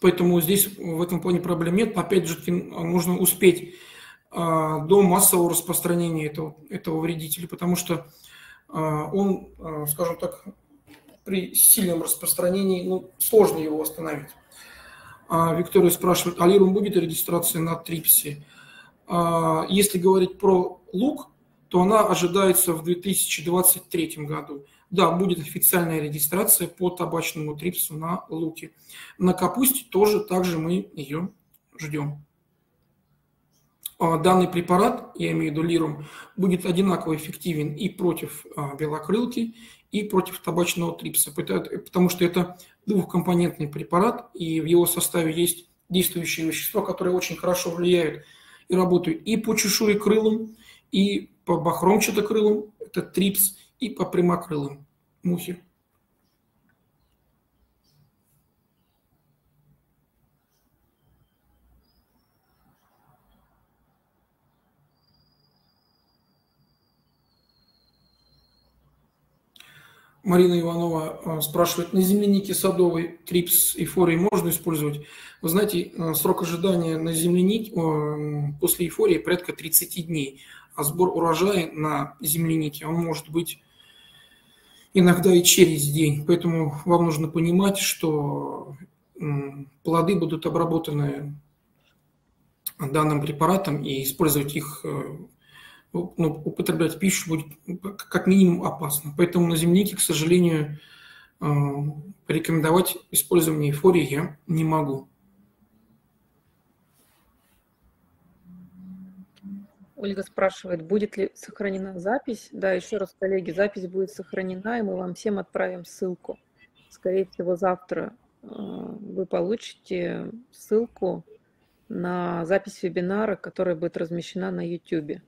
Поэтому здесь в этом плане проблем нет. Опять же, нужно успеть до массового распространения этого вредителя, потому что он, скажем так, при сильном распространении, ну, сложно его остановить. Виктория спрашивает, а Лирум будет регистрация на трипсе? Если говорить про лук, то она ожидается в 2023 году. Да, будет официальная регистрация по табачному трипсу на луке. На капусте тоже также мы ее ждем. Данный препарат, я имею в виду Лиру, будет одинаково эффективен и против белокрылки, и против табачного трипса, потому что это двухкомпонентный препарат, и в его составе есть действующие вещества, которые очень хорошо влияют и работают и по чешуекрылым, и по бахромчатокрылым, это трипс, и по прямокрылым мухи. Марина Иванова спрашивает, на землянике садовой трипс эйфории можно использовать? Вы знаете, срок ожидания на землянике после эйфории порядка 30 дней, а сбор урожая на землянике, он может быть иногда и через день. Поэтому вам нужно понимать, что плоды будут обработаны данным препаратом, и использовать их, употреблять пищу будет как минимум опасно. Поэтому на землянике, к сожалению, рекомендовать использование эйфории я не могу. Ольга спрашивает, будет ли сохранена запись? Да, еще раз, коллеги, запись будет сохранена, и мы вам всем отправим ссылку. Скорее всего, завтра вы получите ссылку на запись вебинара, которая будет размещена на YouTube.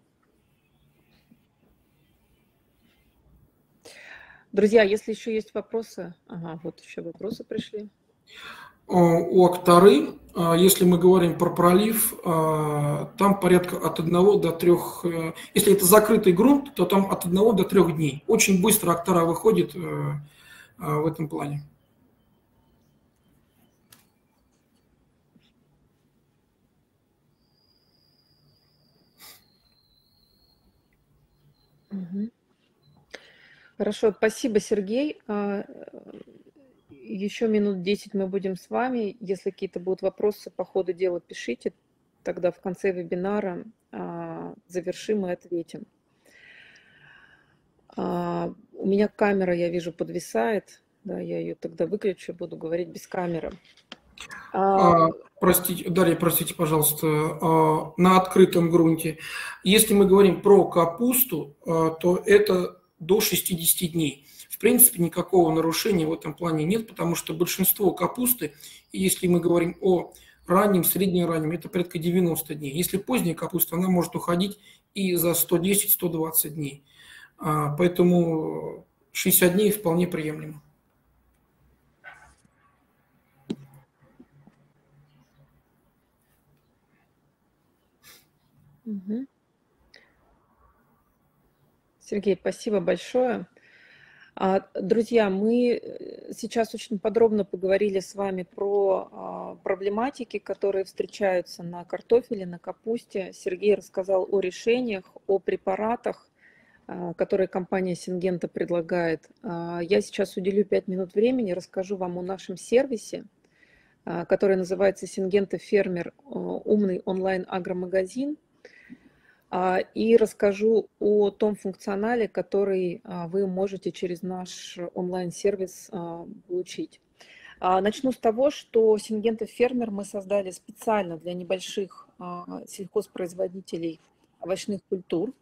Друзья, если еще есть вопросы, ага, вот еще вопросы пришли. У Актары, если мы говорим про пролив, там порядка от 1 до 3, если это закрытый грунт, то там от 1 до 3 дней. Очень быстро Актара выходит в этом плане. Угу. Хорошо, спасибо, Сергей. Еще минут 10 мы будем с вами. Если какие-то будут вопросы по ходу дела, пишите. Тогда в конце вебинара завершим и ответим. У меня камера, я вижу, подвисает. Да, я ее тогда выключу, буду говорить без камеры. Простите, Дарья, простите, пожалуйста, на открытом грунте. Если мы говорим про капусту, то это до 60 дней. В принципе, никакого нарушения в этом плане нет, потому что большинство капусты, если мы говорим о раннем, среднераннем, это порядка 90 дней. Если поздняя капуста, она может уходить и за 110-120 дней. Поэтому 60 дней вполне приемлемо. Угу. Сергей, спасибо большое. Друзья, мы сейчас очень подробно поговорили с вами про проблематики, которые встречаются на картофеле, на капусте. Сергей рассказал о решениях, о препаратах, которые компания Сингента предлагает. Я сейчас уделю 5 минут времени, расскажу вам о нашем сервисе, который называется Сингента Фермер, умный онлайн-агромагазин. И расскажу о том функционале, который вы можете через наш онлайн-сервис получить. Начну с того, что Сингента Фермер мы создали специально для небольших сельхозпроизводителей овощных культур,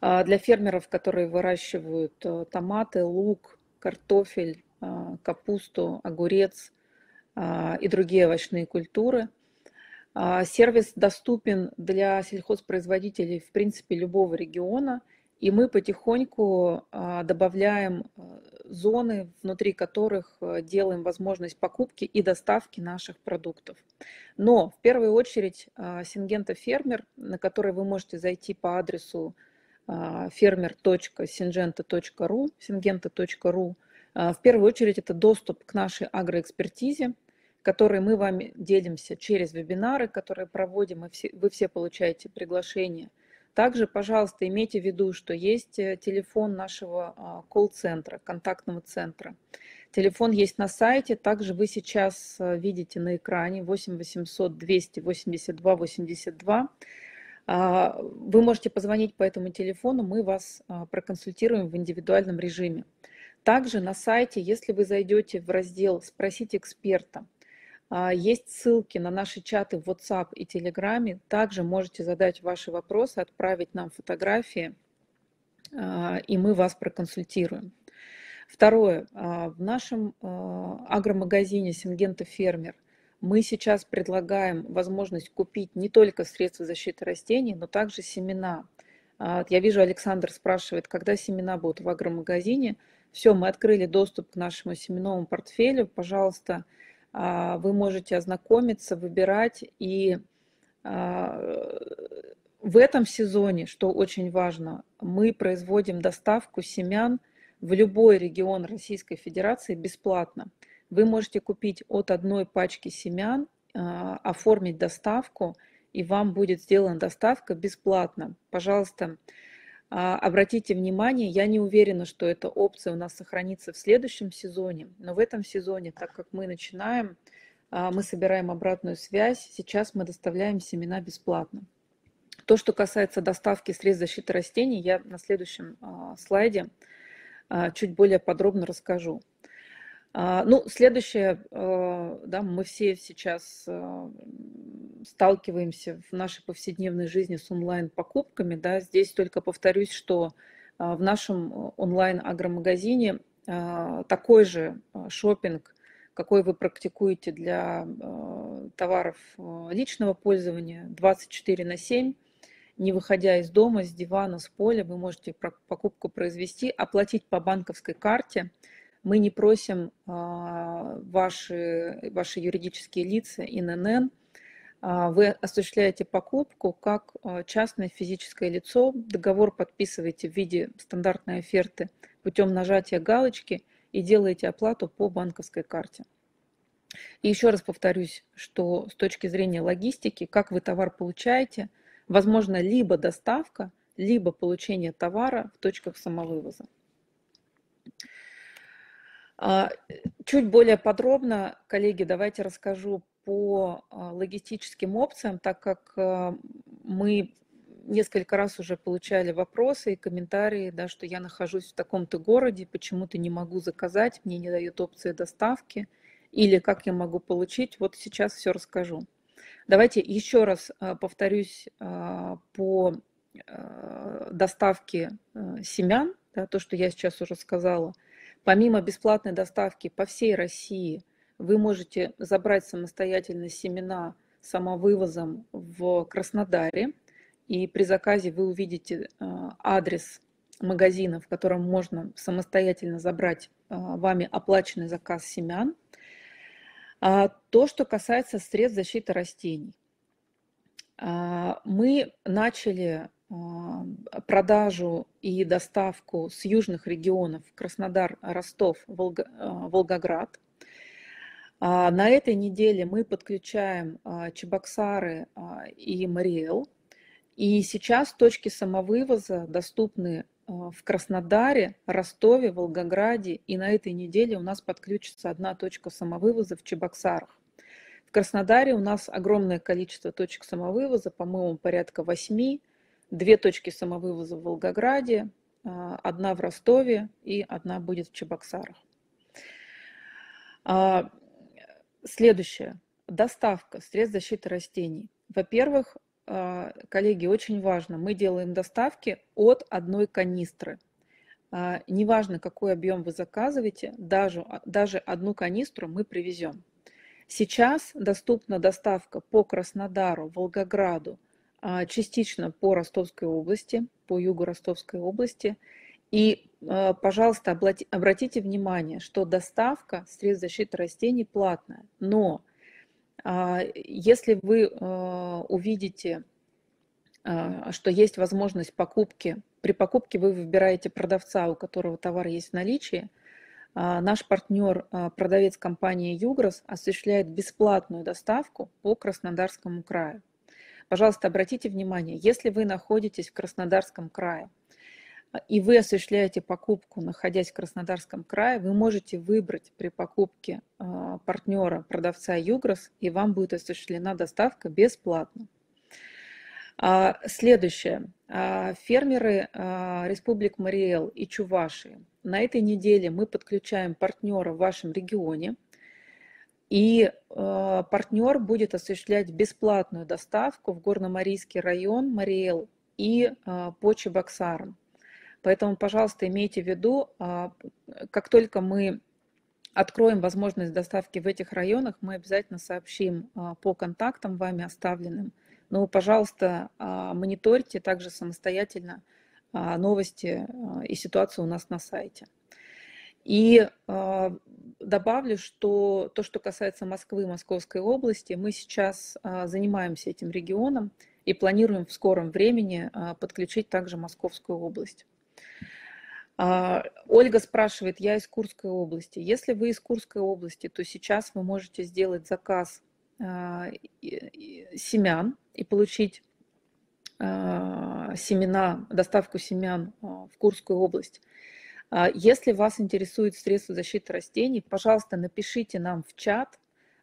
для фермеров, которые выращивают томаты, лук, картофель, капусту, огурец и другие овощные культуры. Сервис доступен для сельхозпроизводителей, в принципе, любого региона, и мы потихоньку добавляем зоны, внутри которых делаем возможность покупки и доставки наших продуктов. Но в первую очередь Сингента Фермер, на который вы можете зайти по адресу fermer.syngenta.ru, в первую очередь это доступ к нашей агроэкспертизе, которые мы вами делимся через вебинары, которые проводим, и вы все получаете приглашение. Также, пожалуйста, имейте в виду, что есть телефон нашего колл-центра, контактного центра. Телефон есть на сайте, также вы сейчас видите на экране 8 800 282 82. Вы можете позвонить по этому телефону, мы вас проконсультируем в индивидуальном режиме. Также на сайте, если вы зайдете в раздел «Спросить эксперта», Есть ссылки на наши чаты в WhatsApp и Telegram. Также можете задать ваши вопросы, отправить нам фотографии, и мы вас проконсультируем. Второе. В нашем агромагазине «Сингента Фермер» мы сейчас предлагаем возможность купить не только средства защиты растений, но также семена. Я вижу, Александр спрашивает, когда семена будут в агромагазине. Все, мы открыли доступ к нашему семенному портфелю. Пожалуйста, вы можете ознакомиться, выбирать. И в этом сезоне, что очень важно, мы производим доставку семян в любой регион Российской Федерации бесплатно. Вы можете купить от одной пачки семян, оформить доставку, и вам будет сделана доставка бесплатно. Пожалуйста, обратите внимание, я не уверена, что эта опция у нас сохранится в следующем сезоне, но в этом сезоне, так как мы начинаем, мы собираем обратную связь, сейчас мы доставляем семена бесплатно. То, что касается доставки средств защиты растений, я на следующем слайде чуть более подробно расскажу. Ну, следующее, да, мы все сейчас сталкиваемся в нашей повседневной жизни с онлайн-покупками, да, здесь только повторюсь, что в нашем онлайн-агромагазине такой же шопинг, какой вы практикуете для товаров личного пользования, 24/7, не выходя из дома, с дивана, с поля, вы можете покупку произвести, оплатить по банковской карте. Мы не просим ваши юридические лица, ИНН. Вы осуществляете покупку как частное физическое лицо. Договор подписываете в виде стандартной оферты путем нажатия галочки и делаете оплату по банковской карте. И еще раз повторюсь, что с точки зрения логистики, как вы товар получаете, возможно либо доставка, либо получение товара в точках самовывоза. Чуть более подробно, коллеги, давайте расскажу по логистическим опциям, так как мы несколько раз уже получали вопросы и комментарии, да, что я нахожусь в таком-то городе, почему-то не могу заказать, мне не дают опции доставки, или как я могу получить. Вот сейчас все расскажу. Давайте еще раз повторюсь по доставке семян, да, то, что я сейчас уже сказала. Помимо бесплатной доставки по всей России, вы можете забрать самостоятельно семена самовывозом в Краснодаре. И при заказе вы увидите адрес магазина, в котором можно самостоятельно забрать вами оплаченный заказ семян. То, что касается средств защиты растений. Мы начали продажу и доставку с южных регионов Краснодар, Ростов, Волгоград. На этой неделе мы подключаем Чебоксары и Марий Эл. И сейчас точки самовывоза доступны в Краснодаре, Ростове, Волгограде. И на этой неделе у нас подключится одна точка самовывоза в Чебоксарах. В Краснодаре у нас огромное количество точек самовывоза, по-моему, порядка 8. Две точки самовывоза в Волгограде, одна в Ростове и одна будет в Чебоксарах. Следующее. Доставка средств защиты растений. Во-первых, коллеги, очень важно, мы делаем доставки от одной канистры. Неважно, какой объем вы заказываете, даже одну канистру мы привезем. Сейчас доступна доставка по Краснодару, Волгограду, частично по Ростовской области, по югу Ростовской области. И, пожалуйста, обратите внимание, что доставка средств защиты растений платная. Но если вы увидите, что есть возможность покупки, при покупке вы выбираете продавца, у которого товар есть в наличии, наш партнер, продавец компании «Югрос», осуществляет бесплатную доставку по Краснодарскому краю. Пожалуйста, обратите внимание, если вы находитесь в Краснодарском крае и вы осуществляете покупку, находясь в Краснодарском крае, вы можете выбрать при покупке партнера, продавца «Югрос», и вам будет осуществлена доставка бесплатно. Следующее. Фермеры республик Марий Эл и Чувашии. На этой неделе мы подключаем партнера в вашем регионе. И партнер будет осуществлять бесплатную доставку в Горно-Марийский район, Марий Эл, и по Чебоксарам. Поэтому, пожалуйста, имейте в виду, как только мы откроем возможность доставки в этих районах, мы обязательно сообщим по контактам вами оставленным. Но, пожалуйста, мониторьте также самостоятельно новости и ситуацию у нас на сайте. И добавлю, что то, что касается Москвы и Московской области, мы сейчас занимаемся этим регионом и планируем в скором времени подключить также Московскую область. Ольга спрашивает, я из Курской области. Если вы из Курской области, то сейчас вы можете сделать заказ семян и получить семена, доставку семян в Курскую область. Если вас интересует средства защиты растений, пожалуйста, напишите нам в чат,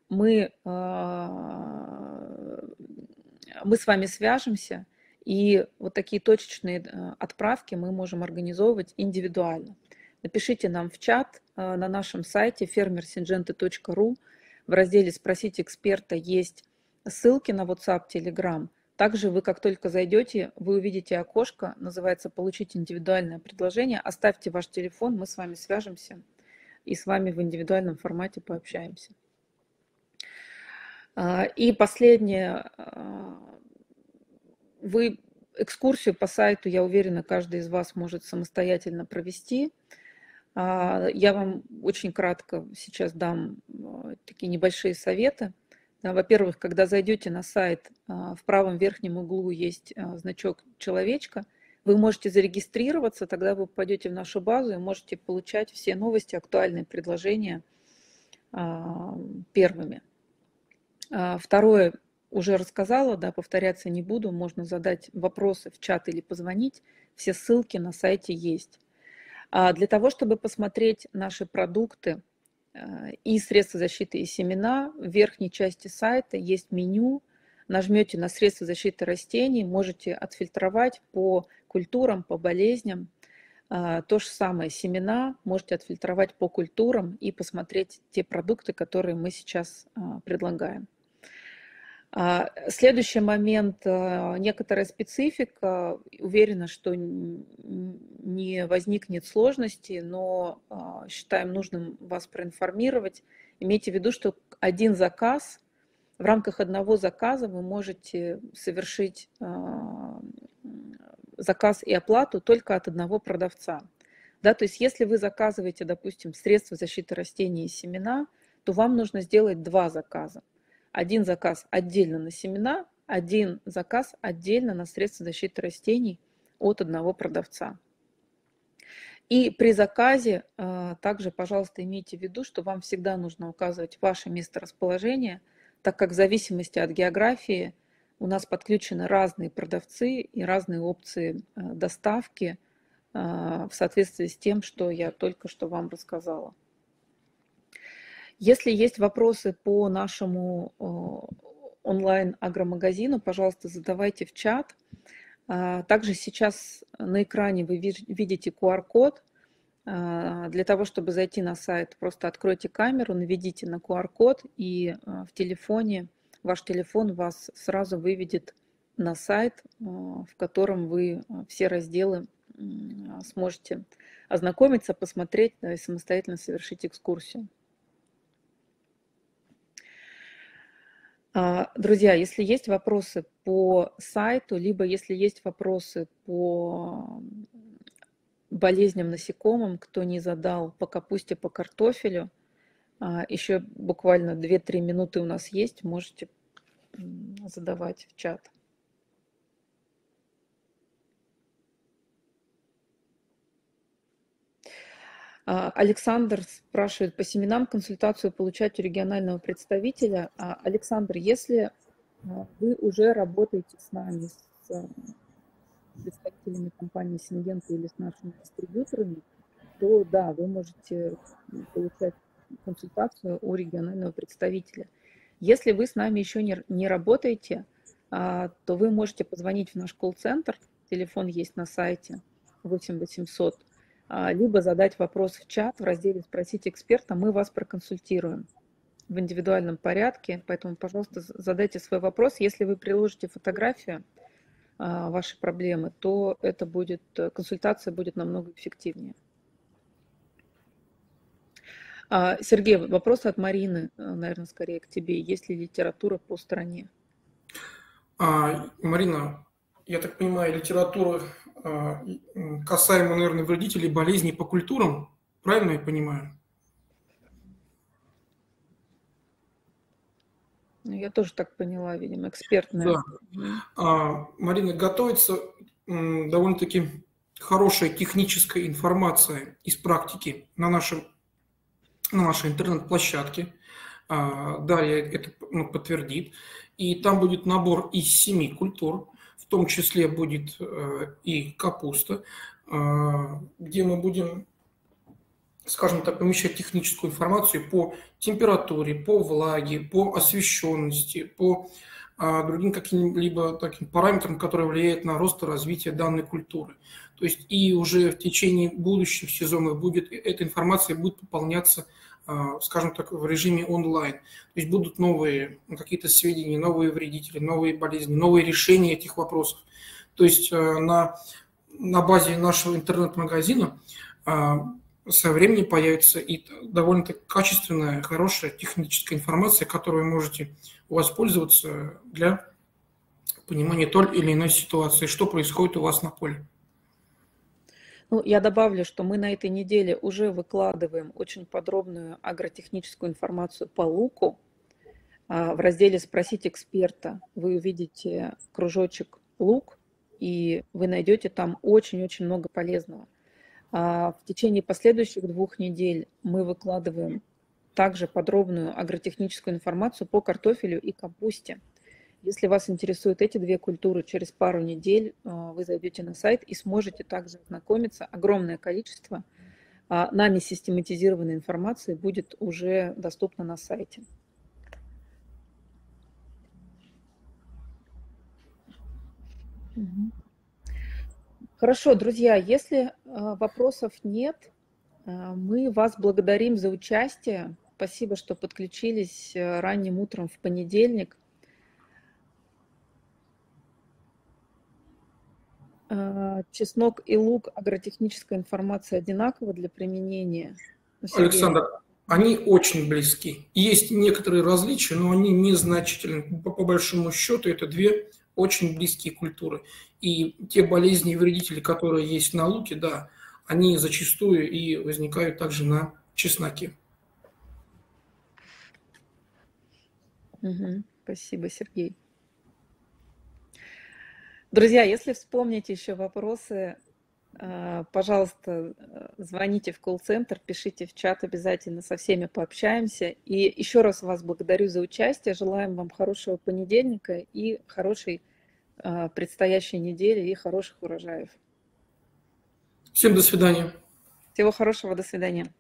мы с вами свяжемся. И вот такие точечные отправки мы можем организовывать индивидуально. Напишите нам в чат на нашем сайте fermer.syngenta.ru. В разделе «Спросите эксперта» есть ссылки на WhatsApp, Telegram. Также вы, как только зайдете, вы увидите окошко, называется «Получить индивидуальное предложение». Оставьте ваш телефон, мы с вами свяжемся и с вами в индивидуальном формате пообщаемся. И последнее. Вы экскурсию по сайту, я уверена, каждый из вас может самостоятельно провести. Я вам очень кратко сейчас дам такие небольшие советы. Во-первых, когда зайдете на сайт, в правом верхнем углу есть значок «Человечка». Вы можете зарегистрироваться, тогда вы попадете в нашу базу и можете получать все новости, актуальные предложения первыми. Второе. Уже рассказала, да, повторяться не буду, можно задать вопросы в чат или позвонить, все ссылки на сайте есть. Для того, чтобы посмотреть наши продукты и средства защиты, и семена, в верхней части сайта есть меню, нажмете на средства защиты растений, можете отфильтровать по культурам, по болезням, то же самое семена, можете отфильтровать по культурам и посмотреть те продукты, которые мы сейчас предлагаем. Следующий момент, некоторая специфика, уверена, что не возникнет сложности, но считаем нужным вас проинформировать. Имейте в виду, что один заказ, в рамках одного заказа вы можете совершить заказ и оплату только от одного продавца. Да, то есть если вы заказываете, допустим, средства защиты растений и семена, то вам нужно сделать два заказа. Один заказ отдельно на семена, один заказ отдельно на средства защиты растений от одного продавца. И при заказе также, пожалуйста, имейте в виду, что вам всегда нужно указывать ваше месторасположение, так как в зависимости от географии у нас подключены разные продавцы и разные опции доставки в соответствии с тем, что я только что вам рассказала. Если есть вопросы по нашему онлайн-агромагазину, пожалуйста, задавайте в чат. Также сейчас на экране вы видите QR-код. Для того, чтобы зайти на сайт, просто откройте камеру, наведите на QR-код, и в телефоне, ваш телефон вас сразу выведет на сайт, в котором вы все разделы сможете ознакомиться, посмотреть и самостоятельно совершить экскурсию. Друзья, если есть вопросы по сайту, либо если есть вопросы по болезням насекомым, кто не задал, по капусте, по картофелю, еще буквально 2-3 минуты у нас есть, можете задавать в чат. Александр спрашивает, по семенам консультацию получать у регионального представителя. Александр, если вы уже работаете с нами, с представителями компании «Сингента» или с нашими дистрибьюторами, то да, вы можете получать консультацию у регионального представителя. Если вы с нами еще не работаете, то вы можете позвонить в наш колл-центр, телефон есть на сайте 8800, либо задать вопрос в чат в разделе «Спросите эксперта», мы вас проконсультируем. в индивидуальном порядке, поэтому, пожалуйста, задайте свой вопрос. Если вы приложите фотографию вашей проблемы, то это будет, консультация будет намного эффективнее. Сергей, вопрос от Марины, наверное, скорее к тебе. Есть ли литература по стране? Марина, я так понимаю, литература касаемо, наверное, вредителей, болезней по культурам. Правильно я понимаю? Я тоже так поняла, видимо, экспертная. Да. Марина, готовится довольно-таки хорошая техническая информация из практики на нашей интернет-площадке. Дарья это подтвердит. И там будет набор из 7 культур, в том числе будет и капуста, где мы будем, скажем так, помещать техническую информацию по температуре, по влаге, по освещенности, по другим каким-либо таким параметрам, которые влияют на рост и развитие данной культуры. То есть и уже в течение будущих сезонов будет, эта информация будет пополняться, скажем так, в режиме онлайн. То есть будут новые какие-то сведения, новые вредители, новые болезни, новые решения этих вопросов. То есть на базе нашего интернет-магазина со временем появится и довольно-таки качественная, хорошая техническая информация, которой вы можете воспользоваться для понимания той или иной ситуации, что происходит у вас на поле. Ну, я добавлю, что мы на этой неделе уже выкладываем очень подробную агротехническую информацию по луку. В разделе «Спросить эксперта» вы увидите кружочек «Лук», и вы найдете там очень-очень много полезного. А в течение последующих 2 недель мы выкладываем также подробную агротехническую информацию по картофелю и капусте. Если вас интересуют эти 2 культуры, через пару недель вы зайдете на сайт и сможете также ознакомиться. Огромное количество нами систематизированной информации будет уже доступно на сайте. Хорошо, друзья, если вопросов нет, мы вас благодарим за участие. Спасибо, что подключились ранним утром в понедельник. Чеснок и лук, агротехническая информация одинакова для применения? Александр, они очень близки. Есть некоторые различия, но они незначительны. По большому счету это 2 очень близкие культуры. И те болезни и вредители, которые есть на луке, да, они зачастую и возникают также на чесноке. Спасибо, Сергей. Друзья, если вспомните еще вопросы, пожалуйста, звоните в колл-центр, пишите в чат, обязательно со всеми пообщаемся. И еще раз вас благодарю за участие, желаем вам хорошего понедельника и хорошей предстоящей недели и хороших урожаев. Всем до свидания. Всего хорошего, до свидания.